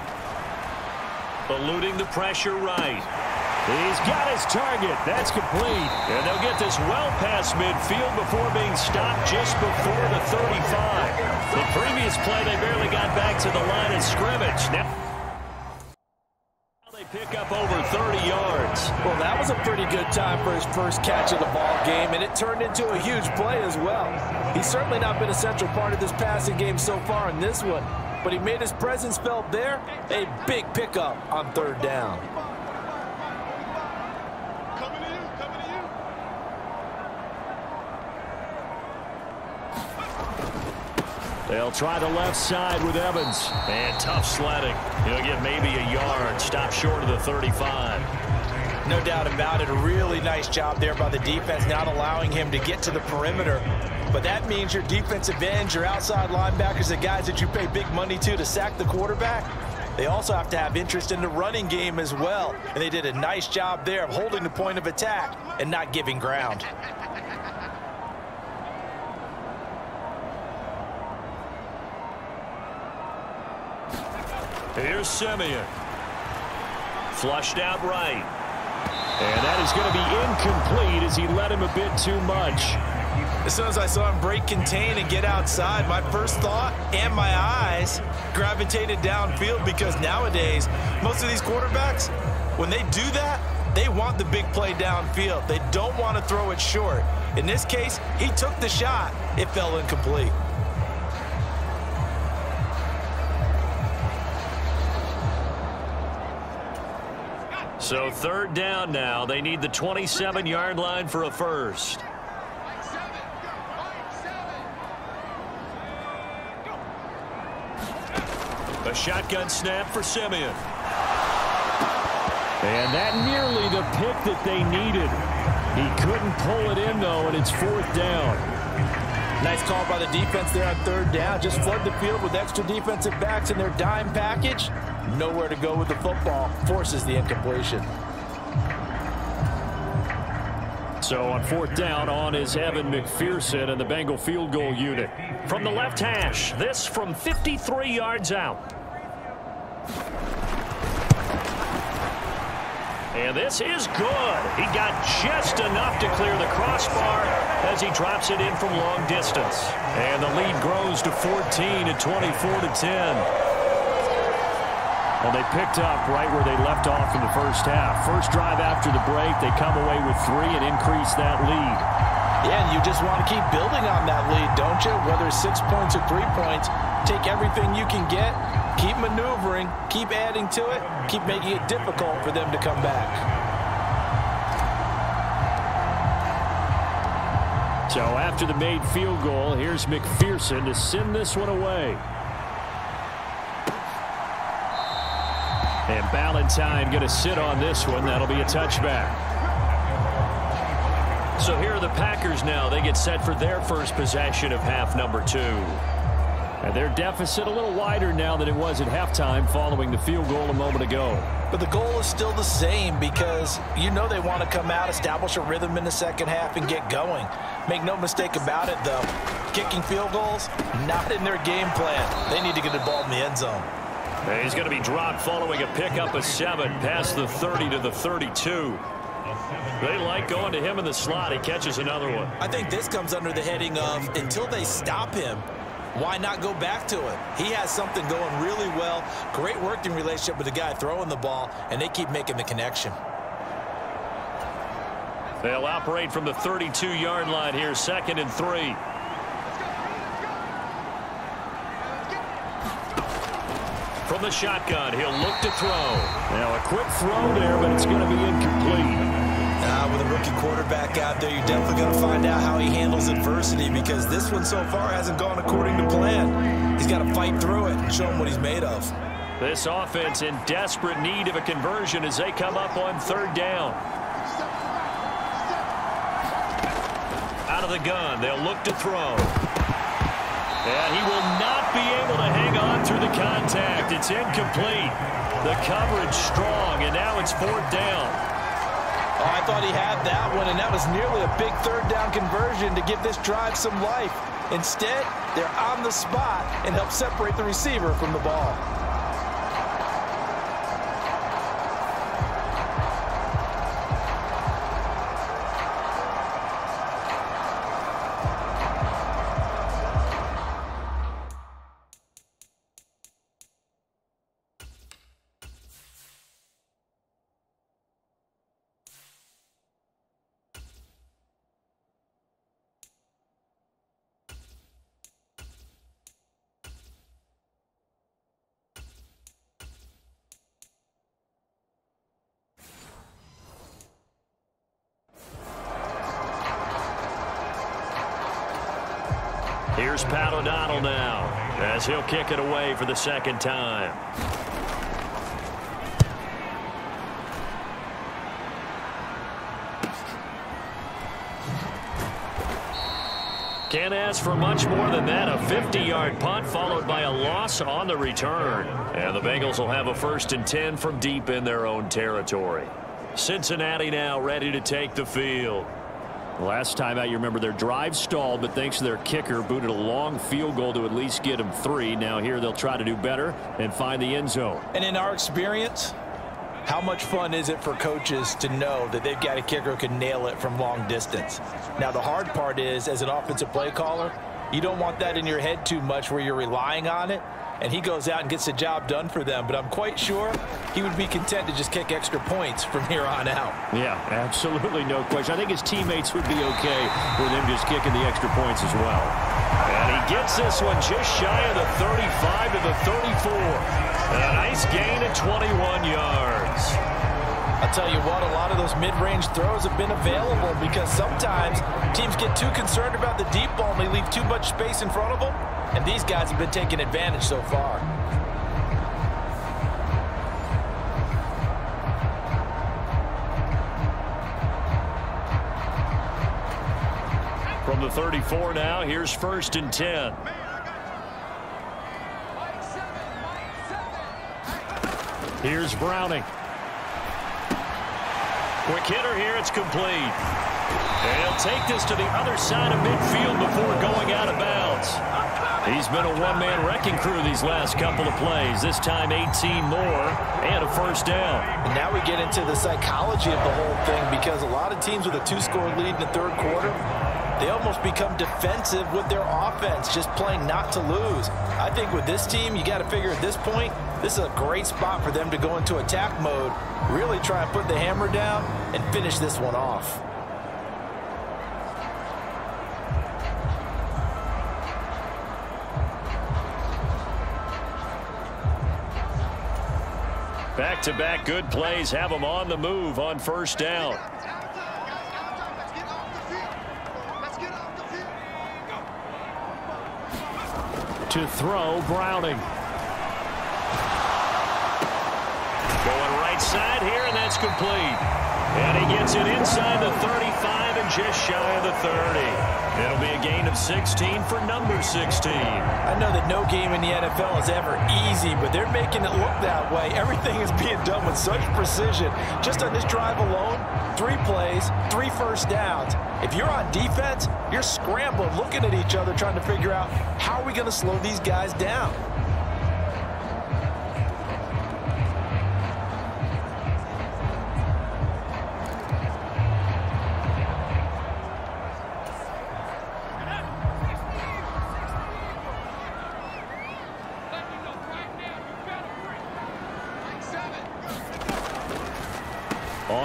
Eluding the pressure right. He's got his target. That's complete. And they'll get this well past midfield before being stopped just before the 35. The previous play, they barely got back to the line of scrimmage. Now they pick up over 30 yards. Well, that was a pretty good time for his first catch of the ball game, and it turned into a huge play as well. He's certainly not been a central part of this passing game so far in this one, but he made his presence felt there. A big pickup on third down. Coming to you, coming to you. They'll try the left side with Evans. And tough sledding. He'll get maybe a yard. Stop short of the 35. No doubt about it. A really nice job there by the defense, not allowing him to get to the perimeter. But that means your defensive ends, your outside linebackers, the guys that you pay big money to sack the quarterback, they also have to have interest in the running game as well. And they did a nice job there of holding the point of attack and not giving ground. Here's Simeon. Flushed out right. And that is going to be incomplete as he let him a bit too much. As soon as I saw him break contain and get outside, my first thought and my eyes gravitated downfield, because nowadays, most of these quarterbacks, when they do that, they want the big play downfield. They don't want to throw it short. In this case, he took the shot. It fell incomplete. So third down now. They need the 27-yard line for a first. A shotgun snap for Simeon. And that nearly the pick that they needed. He couldn't pull it in, though, and it's fourth down. Nice call by the defense there on third down. Just flood the field with extra defensive backs in their dime package. Nowhere to go with the football. Forces the incompletion. So on fourth down, on is Evan McPherson and the Bengal field goal unit. From the left hash, this from 53 yards out. And this is good. He got just enough to clear the crossbar as he drops it in from long distance. And the lead grows to 14 and 24 to 10. Well, they picked up right where they left off in the first half. First drive after the break, they come away with 3 and increase that lead. Yeah, and you just want to keep building on that lead, don't you? Whether it's 6 points or 3 points, take everything you can get, keep maneuvering, keep adding to it, keep making it difficult for them to come back. So after the made field goal, here's McPherson to send this one away. And Ballantyne going to sit on this one. That'll be a touchback. So here are the Packers now. They get set for their first possession of half number 2. And their deficit a little wider now than it was at halftime following the field goal a moment ago. But the goal is still the same, because you know they want to come out, establish a rhythm in the second half, and get going. Make no mistake about it, though. Kicking field goals, not in their game plan. They need to get the ball in the end zone. He's going to be dropped following a pickup of 7, past the 30 to the 32. They like going to him in the slot. He catches another one. I think this comes under the heading of, until they stop him, why not go back to it? He has something going really well. Great working relationship with the guy throwing the ball, and they keep making the connection. They'll operate from the 32-yard line here, 2nd and 3. From the shotgun, he'll look to throw. Now, a quick throw there, but it's going to be incomplete. With a rookie quarterback out there, you're definitely going to find out how he handles adversity, because this one so far hasn't gone according to plan. He's got to fight through it and show him what he's made of. This offense in desperate need of a conversion as they come up on third down. Out of the gun, they'll look to throw. And he will not be able to hang on through the contact. It's incomplete. The coverage strong, and now it's fourth down. Oh, I thought he had that one, and that was nearly a big third down conversion to give this drive some life. Instead, they're on the spot and help separate the receiver from the ball. Here's Pat O'Donnell now as he'll kick it away for the second time. Can't ask for much more than that. A 50-yard punt followed by a loss on the return. And the Bengals will have a 1st and 10 from deep in their own territory. Cincinnati now ready to take the field. Last time out, you remember their drive stalled, but thanks to their kicker, booted a long field goal to at least get them 3. Now here they'll try to do better and find the end zone. And in our experience, how much fun is it for coaches to know that they've got a kicker who can nail it from long distance? Now the hard part is, as an offensive play caller, you don't want that in your head too much where you're relying on it. And he goes out and gets the job done for them. But I'm quite sure he would be content to just kick extra points from here on out. Yeah, absolutely no question. I think his teammates would be okay with him just kicking the extra points as well. And he gets this one just shy of the 35 to the 34. And a nice gain of 21 yards. I'll tell you what, a lot of those mid-range throws have been available because sometimes teams get too concerned about the deep ball and they leave too much space in front of them. And these guys have been taking advantage so far. From the 34 now, here's 1st and 10. Here's Browning. Quick hitter here, it's complete. And he'll take this to the other side of midfield before going out of bounds. He's been a one-man wrecking crew these last couple of plays. This time 18 more and a 1st down. And now we get into the psychology of the whole thing because a lot of teams with a 2-score lead in the 3rd quarter, they almost become defensive with their offense, just playing not to lose. I think with this team, you got to figure at this point, this is a great spot for them to go into attack mode, really try and put the hammer down and finish this one off. Back-to-back good plays have them on the move on 1st down. To throw, Browning. Going right side here, and that's complete. And he gets it inside the 35 and just shy of the 30. It'll be a gain of 16 for number 16. I know that no game in the NFL is ever easy, but they're making it look that way. Everything is being done with such precision. Just on this drive alone, 3 plays, 3 first downs. If you're on defense, you're scrambling, looking at each other, trying to figure out how are we going to slow these guys down.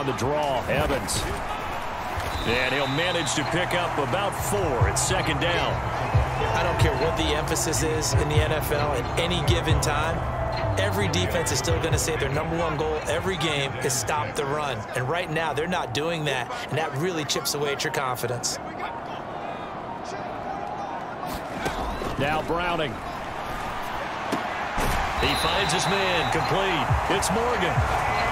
The draw, Evans, and he'll manage to pick up about 4. It's 2nd down. I don't care what the emphasis is in the NFL at any given time. Every defense is still going to say their #1 goal every game is stop the run. And right now, they're not doing that, and that really chips away at your confidence. Now Browning. He finds his man, complete. It's Morgan.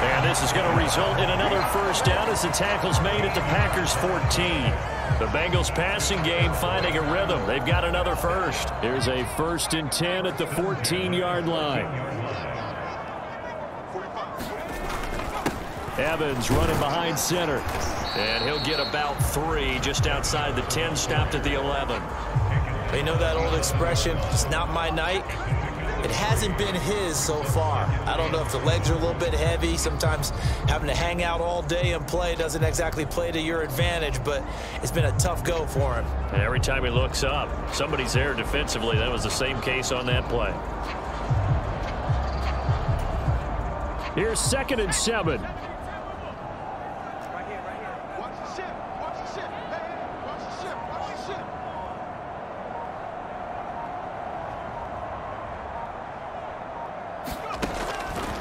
And this is going to result in another 1st down as the tackle's made at the Packers' 14. The Bengals' passing game finding a rhythm. They've got another 1st. Here's a 1st and 10 at the 14-yard line. Evans running behind center. And he'll get about three, just outside the 10, stopped at the 11. They know that old expression, it's not my night. It hasn't been his so far. I don't know if the legs are a little bit heavy. Sometimes having to hang out all day and play doesn't exactly play to your advantage, but it's been a tough go for him. And every time he looks up, somebody's there defensively. That was the same case on that play. Here's 2nd and 7.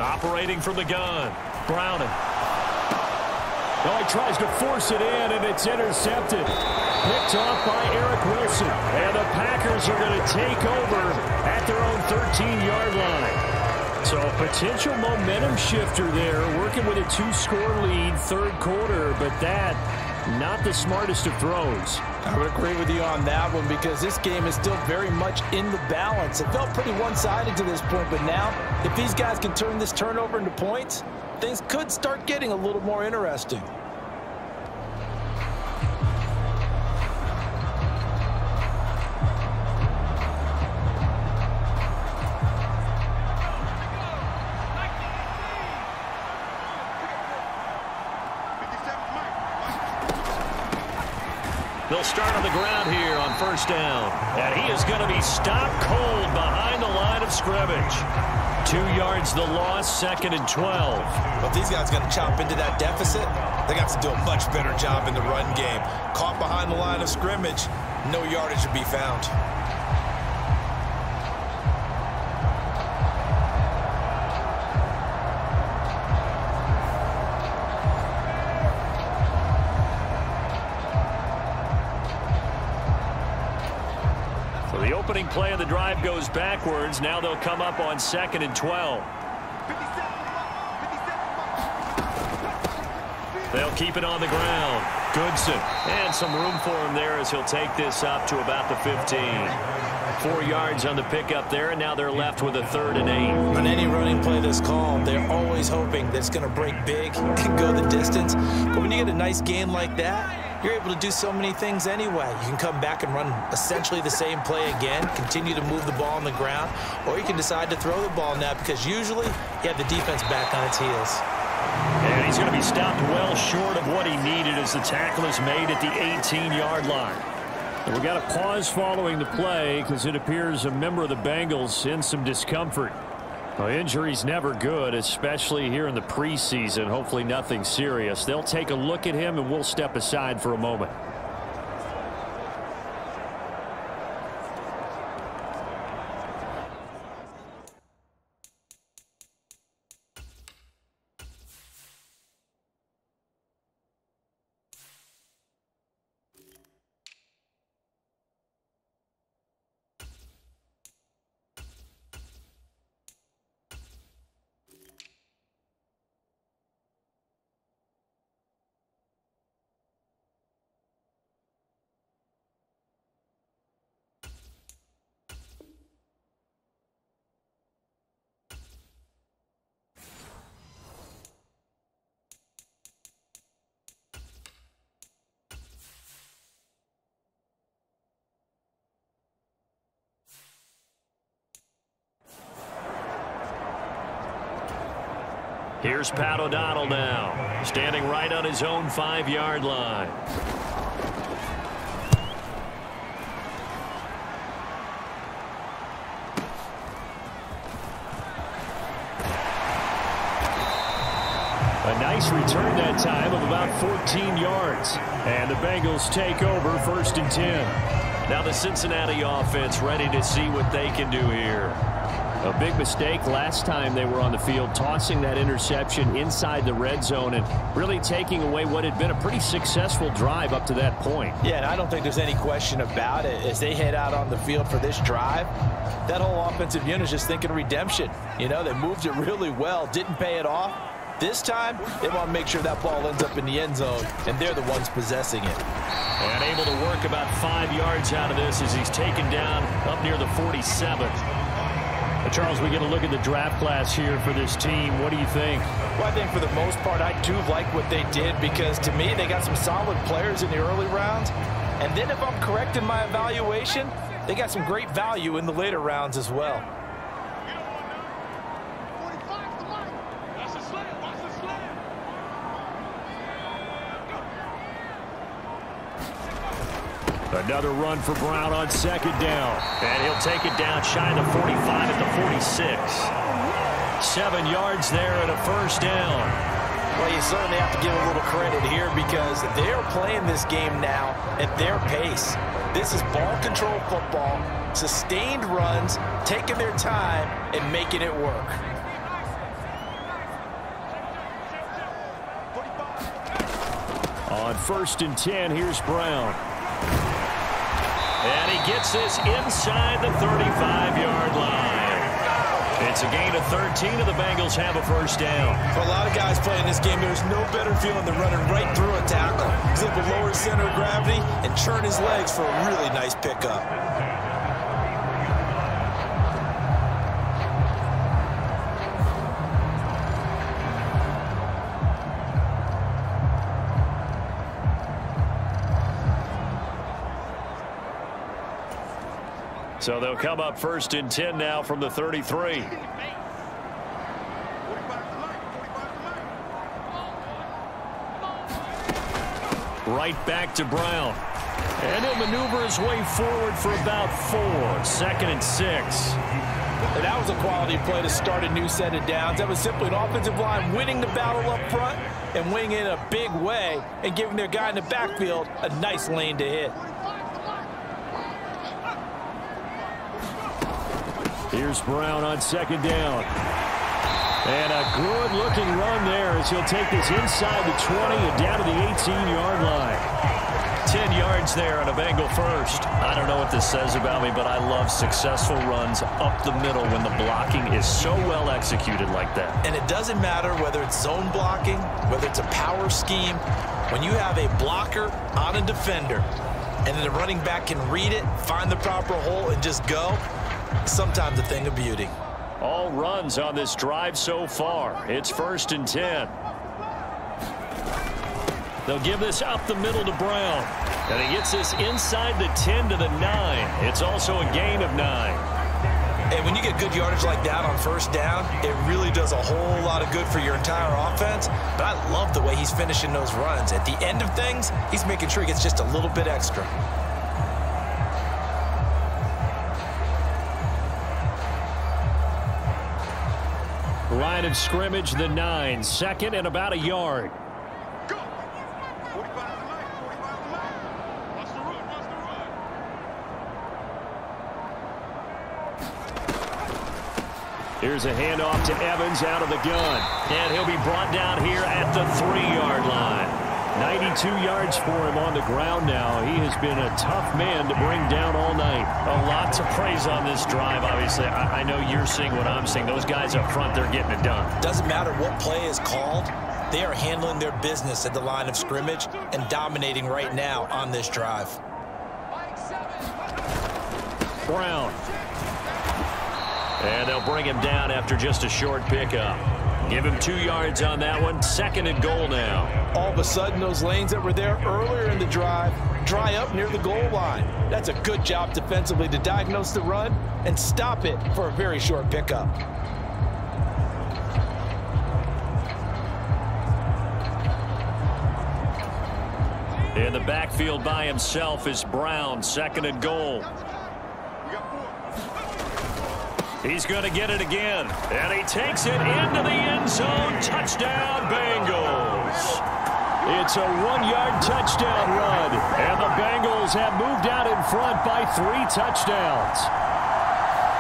Operating from the gun, Browning. Oh, he tries to force it in, and it's intercepted. Picked off by Eric Wilson. And the Packers are going to take over at their own 13-yard line. So a potential momentum shifter there, working with a 2-score lead third quarter, but that, not the smartest of throws. I would agree with you on that one, because this game is still very much in the balance. It felt pretty one-sided to this point, but now if these guys can turn this turnover into points, things could start getting a little more interesting. Start on the ground here on first down, and he is going to be stopped cold behind the line of scrimmage. 2 yards the loss, 2nd and 12. Well, if these guys are going to chop into that deficit, they have to do a much better job in the run game. Caught behind the line of scrimmage, no yardage should be found. Play of the drive goes backwards. Now they'll come up on 2nd and 12. They'll keep it on the ground. Goodson, and some room for him there as he'll take this up to about the 15. 4 yards on the pickup there, and now they're left with a 3rd and 8. On any running play this call, they're always hoping that it's going to break big and go the distance. But when you get a nice game like that, you're able to do so many things anyway. You can come back and run essentially the same play again, continue to move the ball on the ground, or you can decide to throw the ball now, because usually you have the defense back on its heels. And he's going to be stopped well short of what he needed as the tackle is made at the 18-yard line. And we've got a pause following the play because it appears a member of the Bengals in some discomfort. Well, injury's never good, especially here in the preseason. Hopefully nothing serious. They'll take a look at him, and we'll step aside for a moment. Here's Pat O'Donnell now, standing right on his own 5-yard line. A nice return that time of about 14 yards. And the Bengals take over 1st and 10. Now the Cincinnati offense ready to see what they can do here. A big mistake last time they were on the field, tossing that interception inside the red zone and really taking away what had been a pretty successful drive up to that point. Yeah, and I don't think there's any question about it. As they head out on the field for this drive, that whole offensive unit is just thinking redemption. You know, they moved it really well, didn't pay it off. This time, they want to make sure that ball ends up in the end zone, and they're the ones possessing it. And able to work about 5 yards out of this as he's taken down up near the 47. Charles, we get a look at the draft class here for this team. What do you think? Well, I think for the most part, I do like what they did because, to me, they got some solid players in the early rounds. And then, if I'm correct in my evaluation, they got some great value in the later rounds as well. Another run for Brown on second down. And he'll take it down shy of the 45 at the 46. 7 yards there at a first down. Well, you certainly have to give a little credit here because they're playing this game now at their pace. This is ball control football, sustained runs, taking their time and making it work. On first and 10, here's Brown. And he gets this inside the 35-yard line. It's a gain of 13, and the Bengals have a first down. For a lot of guys playing this game, there's no better feeling than running right through a tackle. He's able to lower his center of gravity and churn his legs for a really nice pickup. So they'll come up first and 10 now from the 33. Right back to Brown. And he'll maneuver his way forward for about 4. Second and 6. And that was a quality play to start a new set of downs. That was simply an offensive line winning the battle up front and winning it in a big way and giving their guy in the backfield a nice lane to hit. Here's Brown on second down. And a good-looking run there as he'll take this inside the 20 and down to the 18-yard line. 10 yards there on a Bengal first. I don't know what this says about me, but I love successful runs up the middle when the blocking is so well executed like that. And it doesn't matter whether it's zone blocking, whether it's a power scheme. When you have a blocker on a defender, and then the running back can read it, find the proper hole, and just go, sometimes a thing of beauty. All runs on this drive so far. It's first and 10. They'll give this up the middle to Brown. And he gets this inside the 10 to the 9. It's also a gain of 9. And when you get good yardage like that on first down, it really does a whole lot of good for your entire offense. But I love the way he's finishing those runs. At the end of things, he's making sure he gets just a little bit extra. Line of scrimmage, the 9, second and about a yard. Go. 45 to 9. Watch the run. Here's a handoff to Evans out of the gun. And he'll be brought down here at the 3-yard line. 92 yards for him on the ground now. He has been a tough man to bring down all night. A lot to praise on this drive, obviously. I know you're seeing what I'm seeing. Those guys up front, they're getting it done. Doesn't matter what play is called. They are handling their business at the line of scrimmage and dominating right now on this drive. Brown. And they'll bring him down after just a short pickup. Give him 2 yards on that one. Second and goal now. All of a sudden, those lanes that were there earlier in the drive dry up near the goal line. That's a good job defensively to diagnose the run and stop it for a very short pickup. In the backfield by himself is Brown. Second and goal. He's going to get it again. And he takes it into the end zone. Touchdown, Bengals. It's a 1-yard touchdown run. And the Bengals have moved out in front by 3 touchdowns.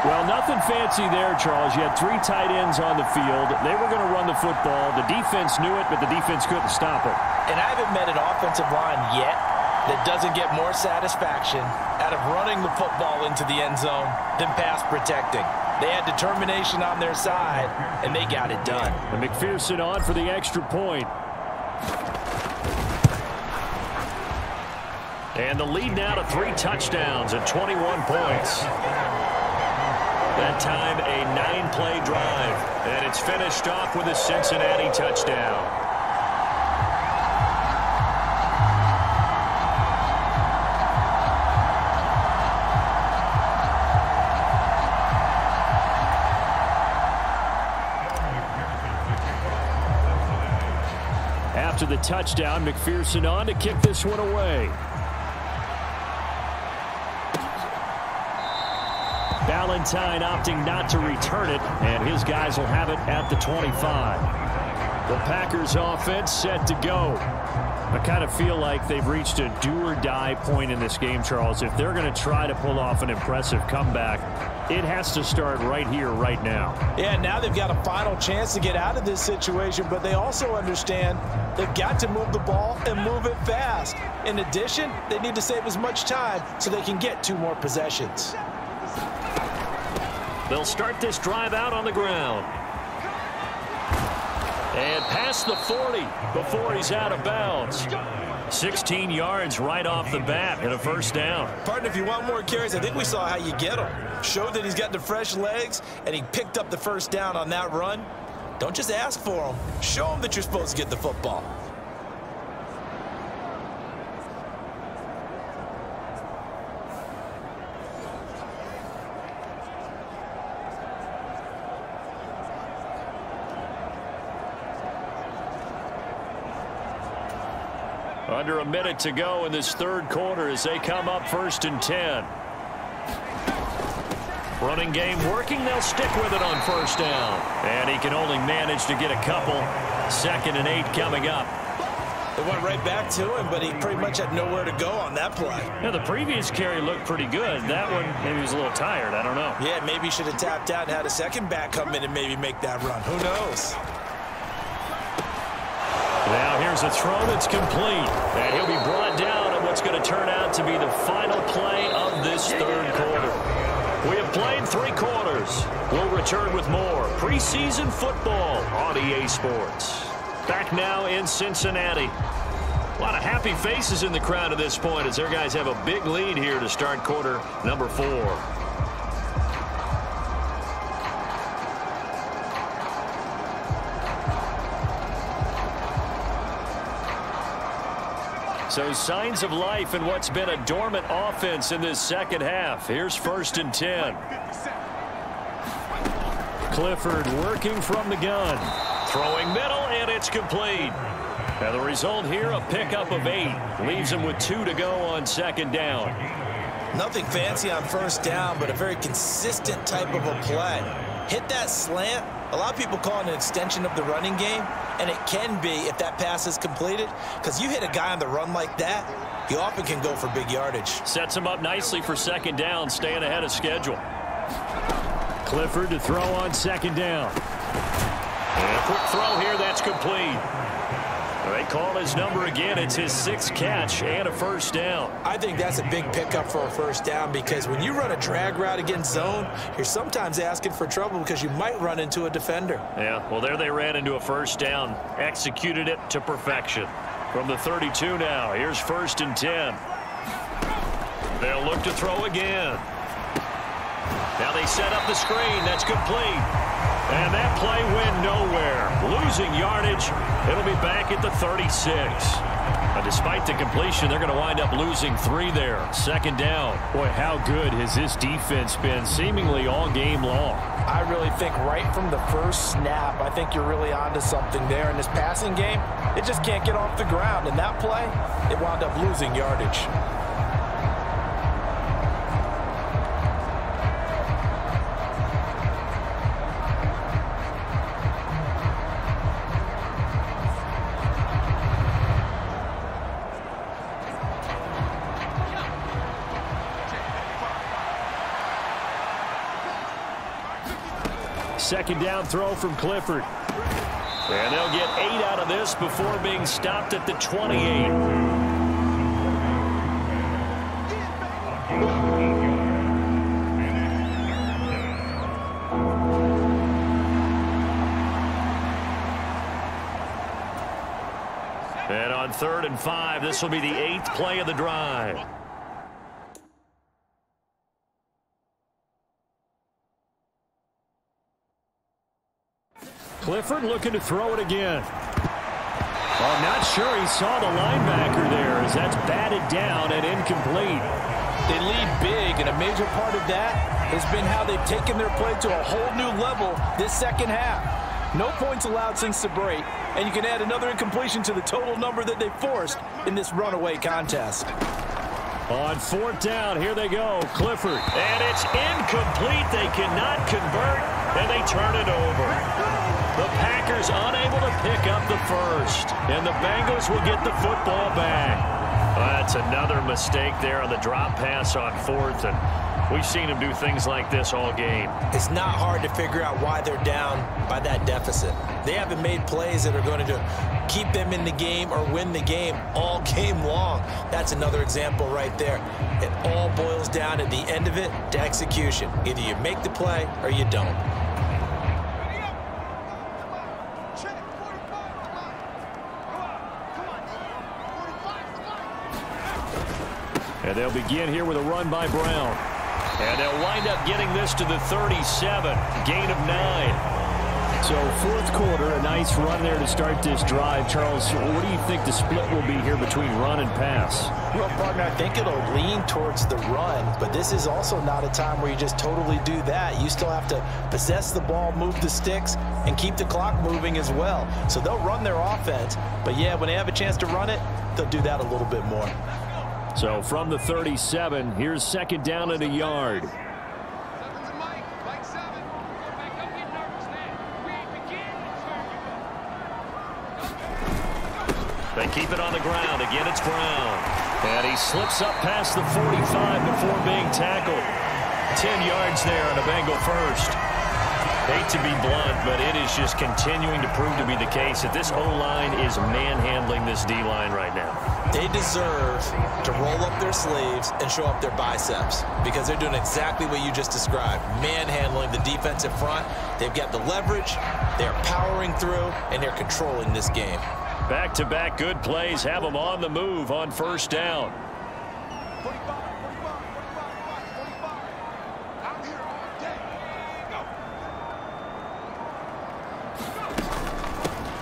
Well, nothing fancy there, Charles. You had 3 tight ends on the field. They were going to run the football. The defense knew it, but the defense couldn't stop it. And I haven't met an offensive line yet that doesn't get more satisfaction out of running the football into the end zone than pass protecting. They had determination on their side, and they got it done. And McPherson on for the extra point. And the lead now to 3 touchdowns and 21 points. That time, a 9-play drive, and it's finished off with a Cincinnati touchdown. After the touchdown, McPherson on to kick this one away. Ballantyne opting not to return it, and his guys will have it at the 25. The Packers offense set to go. I kind of feel like they've reached a do-or-die point in this game, Charles. If they're going to try to pull off an impressive comeback, it has to start right here, right now. Yeah, now they've got a final chance to get out of this situation, but they also understand they've got to move the ball and move it fast. In addition, they need to save as much time so they can get 2 more possessions. They'll start this drive out on the ground. And past the 40 before he's out of bounds. 16 yards right off the bat and a first down. Partner, if you want more carries, I think we saw how you get him. Showed that he's got the fresh legs, and he picked up the first down on that run. Don't just ask for him. Show him that you're supposed to get the football. Under a minute to go in this third quarter as they come up 1st and 10. Running game working. They'll stick with it on first down. And he can only manage to get a couple. 2nd and 8 coming up. They went right back to him, but he pretty much had nowhere to go on that play. Yeah, the previous carry looked pretty good. That one, maybe he was a little tired. I don't know. Yeah, maybe he should have tapped out and had a second back come in and maybe make that run. Who knows? Now here's a throw that's complete. And he'll be brought down on what's going to turn out to be the final play of this third quarter. We have played 3 quarters. We'll return with more preseason football on EA Sports. Back now in Cincinnati. A lot of happy faces in the crowd at this point as their guys have a big lead here to start quarter number 4. So signs of life in what's been a dormant offense in this second half. Here's 1st and 10. Clifford working from the gun. Throwing middle, and it's complete. Now the result here, a pickup of 8. Leaves him with 2 to go on 2nd down. Nothing fancy on first down, but a very consistent type of a play. Hit that slant. A lot of people call it an extension of the running game, and it can be if that pass is completed, because you hit a guy on the run like that, you often can go for big yardage. Sets him up nicely for 2nd down, staying ahead of schedule. Clifford to throw on 2nd down. And a quick throw here, that's complete. They call his number again. It's his 6th catch and a first down. I think that's a big pickup for a first down, because when you run a drag route against zone, you're sometimes asking for trouble because you might run into a defender. Yeah, well, there they ran into a first down, executed it to perfection. From the 32 now, here's 1st and 10. They'll look to throw again. Now they set up the screen. That's complete. And that play went nowhere. Losing yardage. It'll be back at the 36. But despite the completion, they're going to wind up losing 3 there. 2nd down. Boy, how good has this defense been seemingly all game long? I really think right from the first snap, I think you're really onto something there. In this passing game, it just can't get off the ground. And that play, it wound up losing yardage. Second down throw from Clifford. And they'll get 8 out of this before being stopped at the 28. And on 3rd and 5, this will be the 8th play of the drive. Clifford looking to throw it again. Well, I'm not sure he saw the linebacker there, as that's batted down and incomplete. They lead big, and a major part of that has been how they've taken their play to a whole new level this second half. No points allowed since the break, and you can add another incompletion to the total number that they forced in this runaway contest. On fourth down, here they go, Clifford. And it's incomplete. They cannot convert, and they turn it over. The Packers unable to pick up the first, and the Bengals will get the football back. Well, that's another mistake there on the drop pass on fourth, and we've seen them do things like this all game. It's not hard to figure out why they're down by that deficit. They haven't made plays that are going to keep them in the game or win the game all game long. That's another example right there. It all boils down at the end of it to execution. Either you make the play or you don't. And they'll begin here with a run by Brown. And they'll wind up getting this to the 37, gain of 9. So fourth quarter, a nice run there to start this drive. Charles, what do you think the split will be here between run and pass? Well, partner, I think it'll lean towards the run, but this is also not a time where you just totally do that. You still have to possess the ball, move the sticks, and keep the clock moving as well. So they'll run their offense, but yeah, when they have a chance to run it, they'll do that a little bit more. So from the 37, here's second down and a yard. They keep it on the ground. Again, it's Brown. And he slips up past the 45 before being tackled. 10 yards there on a Bengal first. Hate to be blunt, but it is just continuing to prove to be the case that this O-line is manhandling this D-line right now. They deserve to roll up their sleeves and show up their biceps, because they're doing exactly what you just described, manhandling the defensive front. They've got the leverage, they're powering through, and they're controlling this game. Back-to-back good plays have them on the move on first down.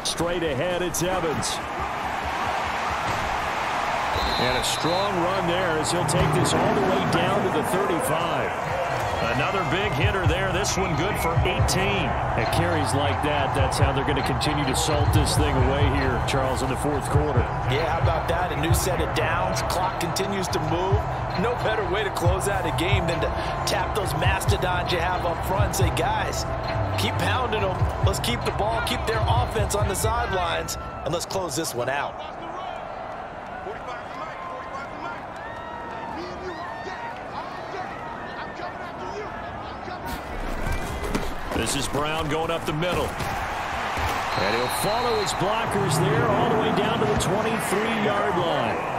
Straight ahead, it's Evans. And a strong run there as he'll take this all the way down to the 35. Another big hitter there. This one good for 18. And carries like that, that's how they're going to continue to salt this thing away here, Charles, in the fourth quarter. Yeah, how about that? A new set of downs. Clock continues to move. No better way to close out a game than to tap those mastodons you have up front and say, guys, keep pounding them. Let's keep the ball, keep their offense on the sidelines, and let's close this one out. This is Brown going up the middle. And he'll follow his blockers there all the way down to the 23-yard line.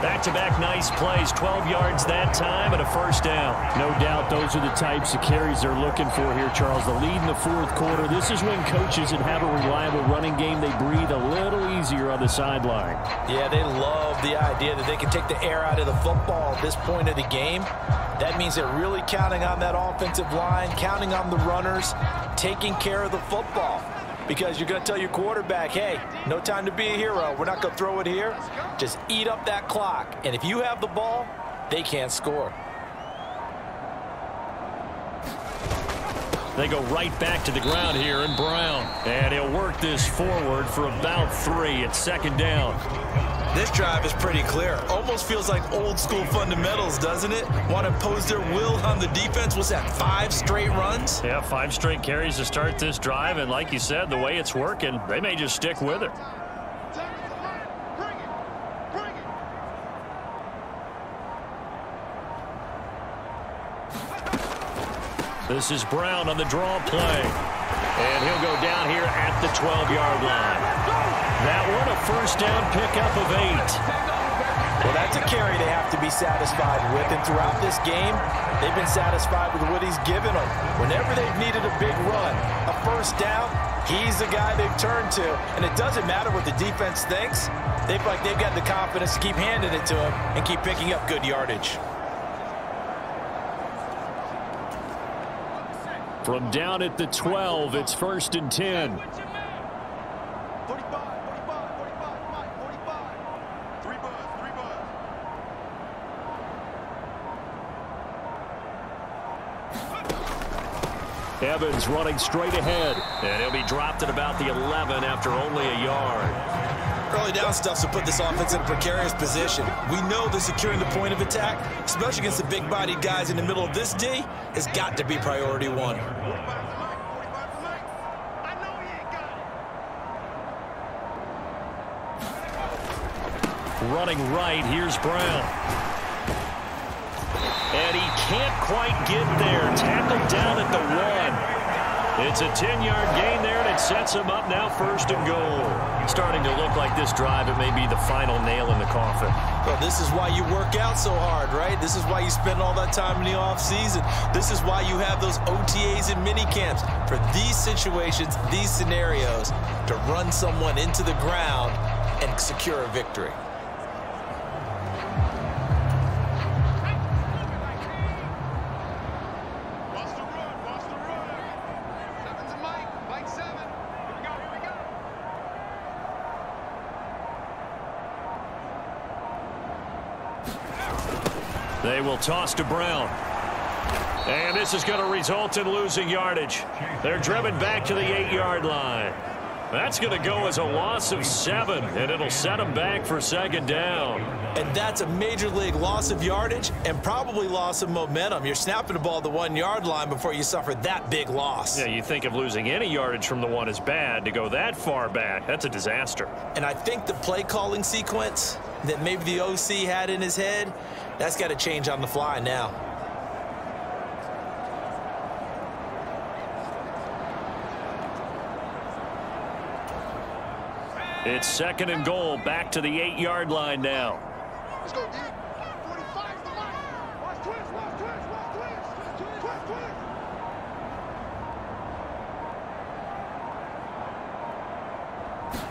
Back-to-back nice plays, 12 yards that time and a first down. No doubt those are the types of carries they're looking for here, Charles. The lead in the fourth quarter. This is when coaches that have a reliable running game, they breathe a little easier on the sideline. Yeah, they love the idea that they can take the air out of the football at this point of the game. That means they're really counting on that offensive line, counting on the runners, taking care of the football. Because you're going to tell your quarterback, hey, no time to be a hero. We're not going to throw it here. Just eat up that clock. And if you have the ball, they can't score. They go right back to the ground here in Brown. And he'll work this forward for about 3 at second down. This drive is pretty clear. Almost feels like old school fundamentals, doesn't it? Want to pose their will on the defense. Was that 5 straight runs? Yeah, 5 straight carries to start this drive. And like you said, the way it's working, they may just stick with it. This is Brown on the draw play. And he'll go down here at the 12-yard line. That one, a first down pickup of 8. Well, that's a carry they have to be satisfied with. And throughout this game, they've been satisfied with what he's given them. Whenever they've needed a big run, a first down, he's the guy they've turned to. And it doesn't matter what the defense thinks. They feel like they've got the confidence to keep handing it to him and keep picking up good yardage. From down at the 12, it's 1st and 10. 45. 3 buds. Evans running straight ahead, and he'll be dropped at about the 11 after only a yard. Early down stuffs will put this offense in a precarious position. We know that securing the point of attack, especially against the big-bodied guys in the middle of this D, has got to be priority one. Running right, here's Brown. And he can't quite get there. Tackled down at the 1. It's a 10-yard gain there, and it sets him up now 1st and goal. Starting to look like this drive, it may be the final nail in the coffin. Well, this is why you work out so hard, right? This is why you spend all that time in the offseason. This is why you have those OTAs and minicamps for these situations, these scenarios, to run someone into the ground and secure a victory. They will toss to Brown. And this is going to result in losing yardage. They're driven back to the 8-yard line. That's going to go as a loss of 7, and it'll set them back for 2nd down. And that's a major league loss of yardage and probably loss of momentum. You're snapping the ball at the 1-yard line before you suffer that big loss. Yeah, you think of losing any yardage from the 1 is bad. To go that far back, that's a disaster. And I think the play calling sequence that maybe the OC had in his head, that's got to change on the fly now. It's 2nd and goal, back to the 8-yard line now. Let's go, dude. 45's the line. Watch twins, watch twins, watch twins. Twins,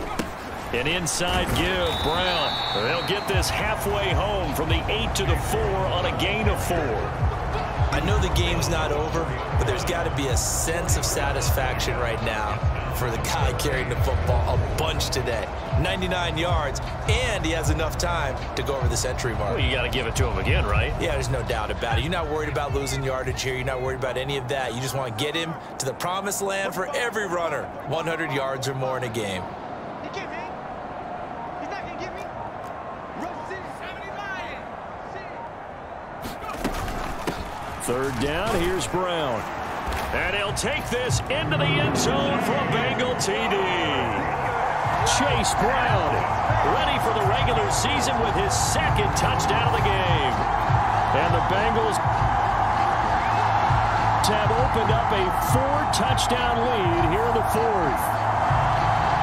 twins. An inside give, Brown. They'll get this halfway home from the 8 to the 4 on a gain of 4. I know the game's not over, but there's got to be a sense of satisfaction right now for the guy carrying the football a bunch today. 99 yards, and he has enough time to go over the century mark. Well, you got to give it to him again, right? Yeah, there's no doubt about it. You're not worried about losing yardage here. You're not worried about any of that. You just want to get him to the promised land for every runner, 100 yards or more in a game. Third down, here's Brown. And he'll take this into the end zone for a Bengal TD. Chase Brown, ready for the regular season with his 2nd touchdown of the game. And the Bengals have opened up a 4-touchdown lead here in the 4th.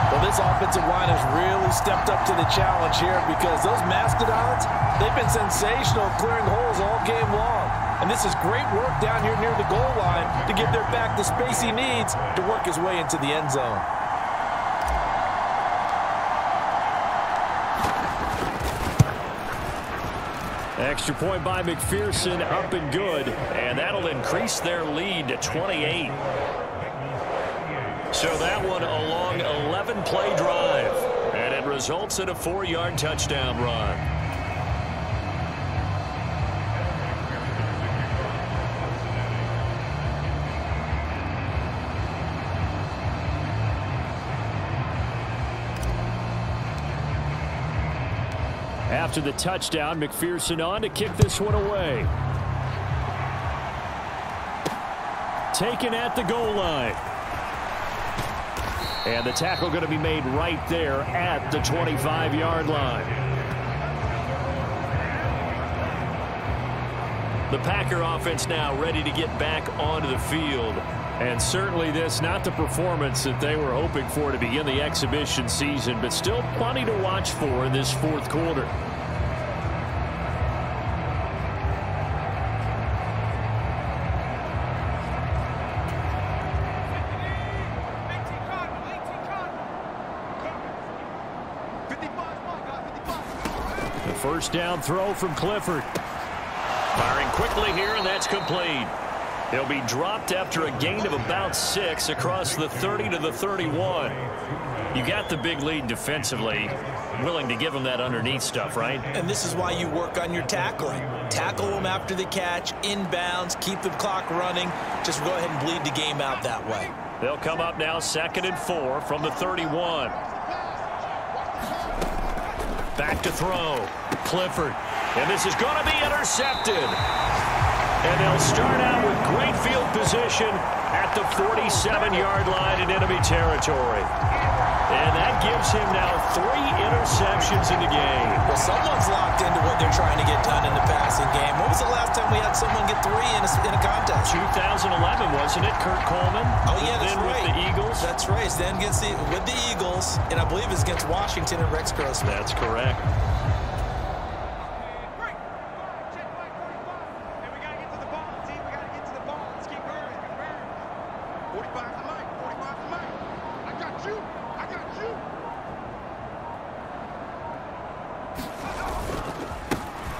Well, this offensive line has really stepped up to the challenge here because those mastodons, they've been sensational clearing holes all game long. And this is great work down here near the goal line to give their back the space he needs to work his way into the end zone. Extra point by McPherson, up and good. And that'll increase their lead to 28. So that one a long 11-play drive, and it results in a 4-yard touchdown run. After the touchdown, McPherson on to kick this one away. Taken at the goal line. And the tackle going to be made right there at the 25-yard line. The Packer offense now ready to get back onto the field. And certainly this, not the performance that they were hoping for to begin the exhibition season, but still plenty to watch for in this 4th quarter. First down throw from Clifford. Firing quickly here, and that's complete. He'll be dropped after a gain of about 6 across the 30 to the 31. You got the big lead defensively. Willing to give him that underneath stuff, right? And this is why you work on your tackling. Tackle him after the catch, inbounds, keep the clock running. Just go ahead and bleed the game out that way. They'll come up now 2nd and 4 from the 31. Back to throw. Clifford. And this is going to be intercepted. And they'll start out with great field position at the 47-yard line in enemy territory. And that gives him now 3 interceptions in the game. Well, someone's locked into what they're trying to get done in the passing game. When was the last time we had someone get 3 in a contest? 2011, wasn't it? Kurt Coleman? Oh, yeah, that's right. With the Eagles? That's right. It's then against with the Eagles, and I believe it's against Washington and Rex Grossman. That's correct.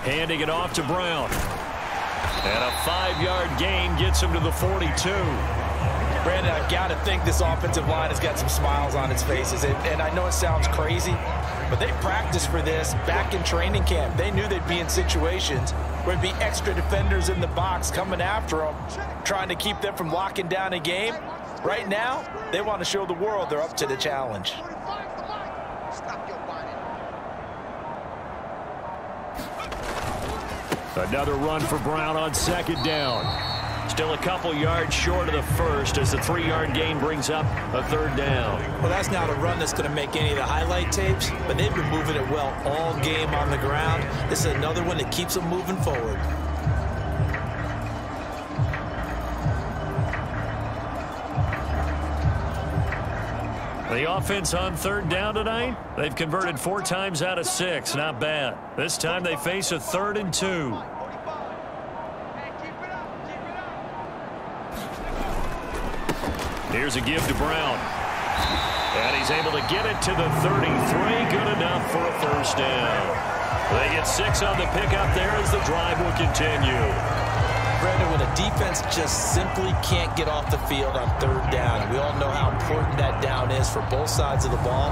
Handing it off to Brown. And a 5-yard gain gets him to the 42. Brandon, I've got to think this offensive line has got some smiles on its faces. And I know it sounds crazy, but they practiced for this back in training camp. They knew they'd be in situations where there'd be extra defenders in the box coming after them, trying to keep them from locking down a game. Right now, they want to show the world they're up to the challenge. Another run for Brown on 2nd down. Still a couple yards short of the 1st as the 3-yard gain brings up a 3rd down. Well, that's not a run that's going to make any of the highlight tapes, but they've been moving it well all game on the ground. This is another one that keeps them moving forward. The offense on 3rd down tonight, they've converted 4 times out of 6. Not bad. This time they face a 3rd and 2. Here's a give to Brown. And he's able to get it to the 33. Good enough for a 1st down. They get 6 on the pickup there as the drive will continue. Brandon, when a defense just simply can't get off the field on 3rd down, we all know how important that down is for both sides of the ball.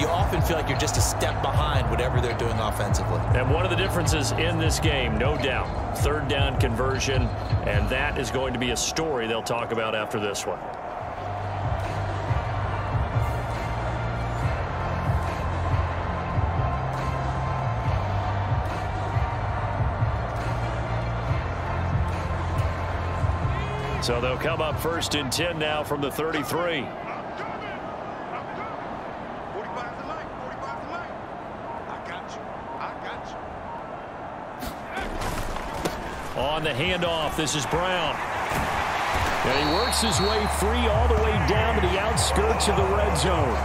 You often feel like you're just a step behind whatever they're doing offensively. And one of the differences in this game, no doubt, 3rd down conversion, and that is going to be a story they'll talk about after this one. So they'll come up 1st and 10 now from the 33. On the handoff, this is Brown. And he works his way free all the way down to the outskirts of the red zone.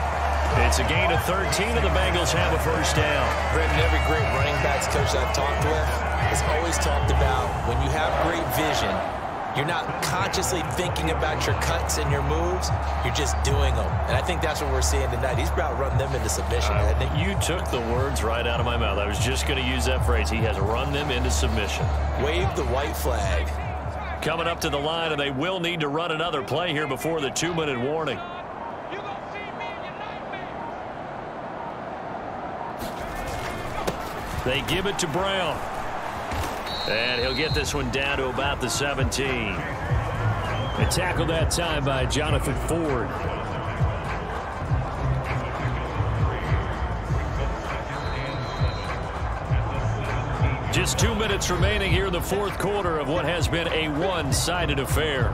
It's a gain of 13, and the Bengals have a 1st down. Brandon, every great running backs coach I've talked with has always talked about when you have great vision, you're not consciously thinking about your cuts and your moves. You're just doing them. And I think that's what we're seeing tonight. He's about run them into submission. You took the words right out of my mouth. I was just going to use that phrase. He has run them into submission. Wave the white flag. Coming up to the line, and they will need to run another play here before the 2-minute warning. They give it to Brown. And he'll get this one down to about the 17. A tackle that time by Jonathan Ford. Just 2 minutes remaining here in the 4th quarter of what has been a one-sided affair.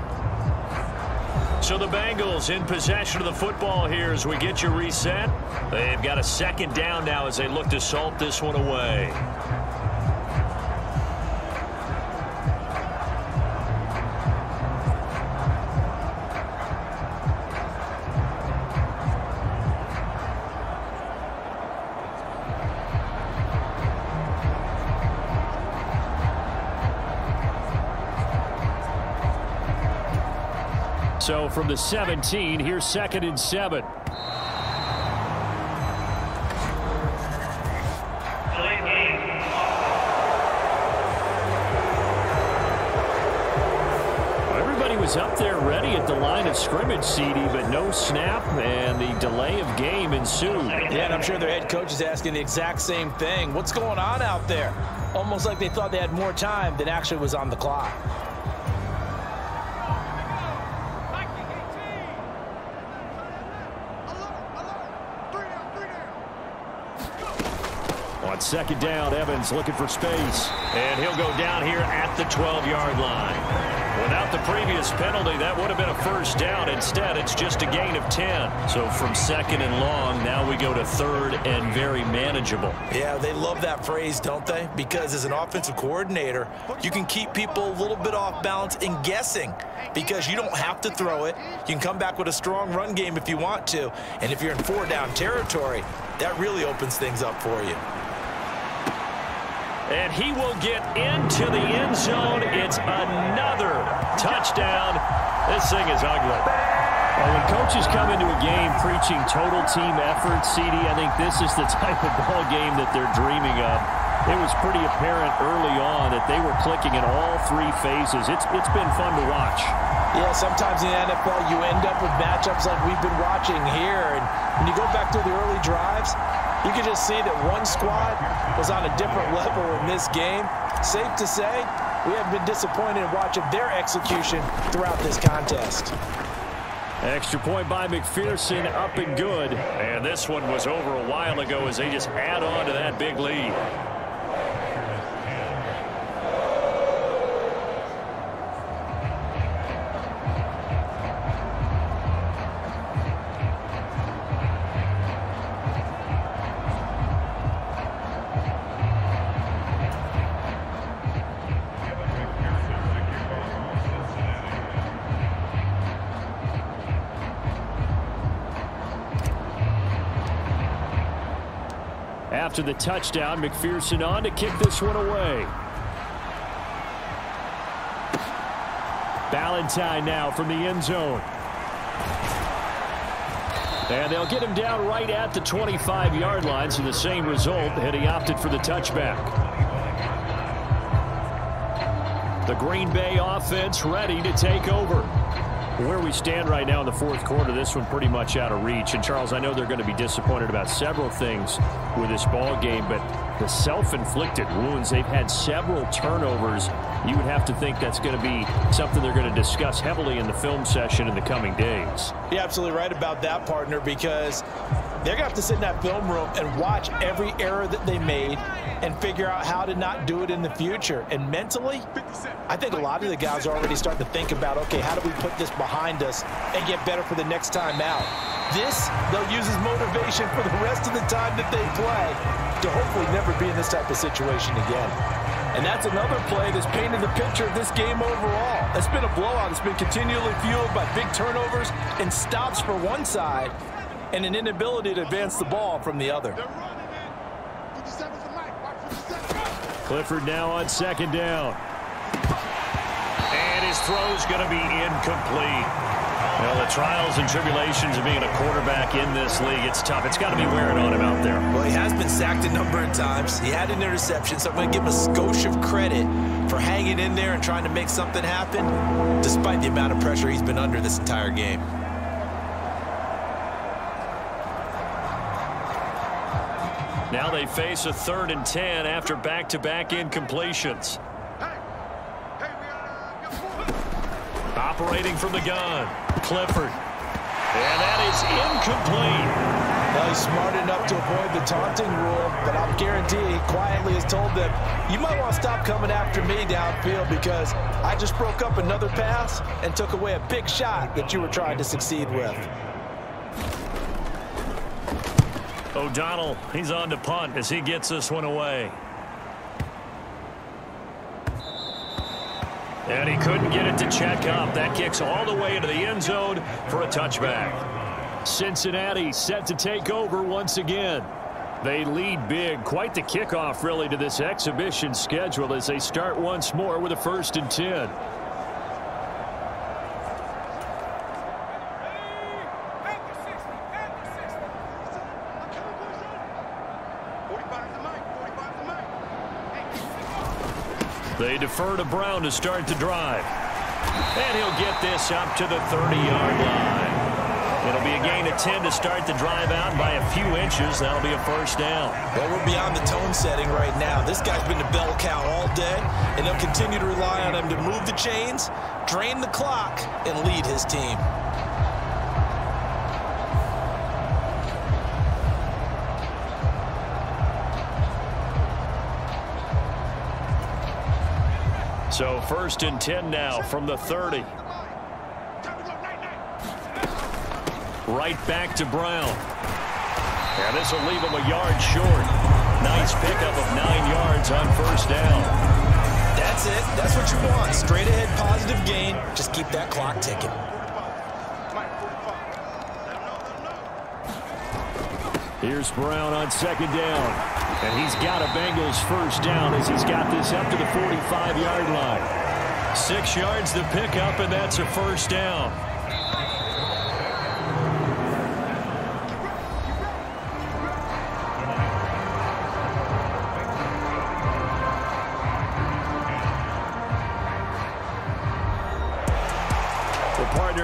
So the Bengals in possession of the football here as we get you reset. They've got a 2nd down now as they look to salt this one away. So from the 17, here's 2nd and 7. All he was up there ready at the line of scrimmage, CD, but no snap, and the delay of game ensued. Yeah, and I'm sure their head coach is asking the exact same thing. What's going on out there? Almost like they thought they had more time than actually was on the clock. On second down, Evans looking for space, and he'll go down here at the 12-yard line. Without the previous penalty, that would have been a first down. Instead, it's just a gain of 10. So from second and long, now we go to third and very manageable. Yeah, they love that phrase, don't they? Because as an offensive coordinator, you can keep people a little bit off balance and guessing because you don't have to throw it. You can come back with a strong run game if you want to. And if you're in four-down territory, that really opens things up for you. And he will get into the end zone. It's another touchdown. This thing is ugly. Well, when coaches come into a game preaching total team effort, CD, I think this is the type of ball game that they're dreaming of. It was pretty apparent early on that they were clicking in all three phases. It's been fun to watch. Yeah, sometimes in the NFL you end up with matchups like we've been watching here. And when you go back through the early drives, you can just see that one squad was on a different level in this game. Safe to say, we have been disappointed in watching their execution throughout this contest. Extra point by McPherson, up and good. And this one was over a while ago as they just add on to that big lead. After the touchdown, McPherson on to kick this one away. Ballantyne now from the end zone. And they'll get him down right at the 25-yard line, so the same result had he opted for the touchback. The Green Bay offense ready to take over. Where we stand right now in the fourth quarter, this one pretty much out of reach. And, Charles, I know they're going to be disappointed about several things with this ball game, but the self-inflicted wounds, they've had several turnovers. You would have to think that's going to be something they're going to discuss heavily in the film session in the coming days. You're absolutely right about that, partner, because they're going to have to sit in that film room and watch every error that they made and figure out how to not do it in the future. And mentally, I think a lot of the guys are already starting to think about, okay, how do we put this behind us and get better for the next time out? This, they'll use as motivation for the rest of the time that they play to hopefully never be in this type of situation again. And that's another play that's painted the picture of this game overall. It's been a blowout. It's been continually fueled by big turnovers and stops for one side, and an inability to advance the ball from the other. Clifford now on second down. And his throw's going to be incomplete. Well, the trials and tribulations of being a quarterback in this league, it's tough. It's got to be wearing on him out there. Well, he has been sacked a number of times. He had an interception, so I'm going to give him a skosh of credit for hanging in there and trying to make something happen, despite the amount of pressure he's been under this entire game. Now they face a third and 10 after back-to-back incompletions. Operating from the gun, Clifford. And that is incomplete. Well, he's smart enough to avoid the taunting rule, but I guarantee he quietly has told them, you might want to stop coming after me downfield because I just broke up another pass and took away a big shot that you were trying to succeed with. O'Donnell, he's on to punt as he gets this one away. And he couldn't get it to check up. That kicks all the way into the end zone for a touchback. Cincinnati set to take over once again. They lead big, quite the kickoff really to this exhibition schedule as they start once more with a first and 10. They defer to Brown to start the drive. And he'll get this up to the 30-yard line. It'll be a gain of 10 to start the drive out by a few inches. That'll be a first down. Well, we're beyond the tone setting right now. This guy's been the bell cow all day, and they'll continue to rely on him to move the chains, drain the clock, and lead his team. So first and 10 now from the 30. Right back to Brown. And this will leave him a yard short. Nice pickup of 9 yards on first down. That's it. That's what you want. Straight ahead, positive gain. Just keep that clock ticking. Here's Brown on second down. And he's got a Bengals first down as he's got this up to the 45-yard line. 6 yards to pick up, and that's a first down.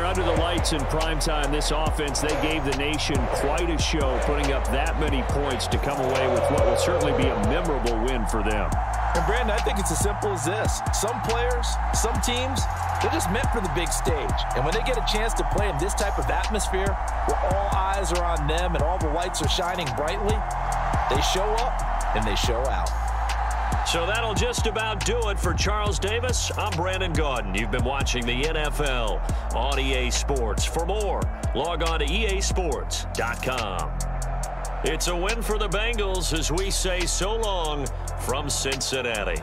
Under the lights in primetime, this offense, they gave the nation quite a show, putting up that many points to come away with what will certainly be a memorable win for them. And, Brandon, I think it's as simple as this. Some players, some teams, they're just meant for the big stage. And when they get a chance to play in this type of atmosphere where all eyes are on them and all the lights are shining brightly, they show up and they show out. So that'll just about do it for Charles Davis. I'm Brandon Gaudin. You've been watching the NFL on EA Sports. For more, log on to easports.com. It's a win for the Bengals as we say so long from Cincinnati.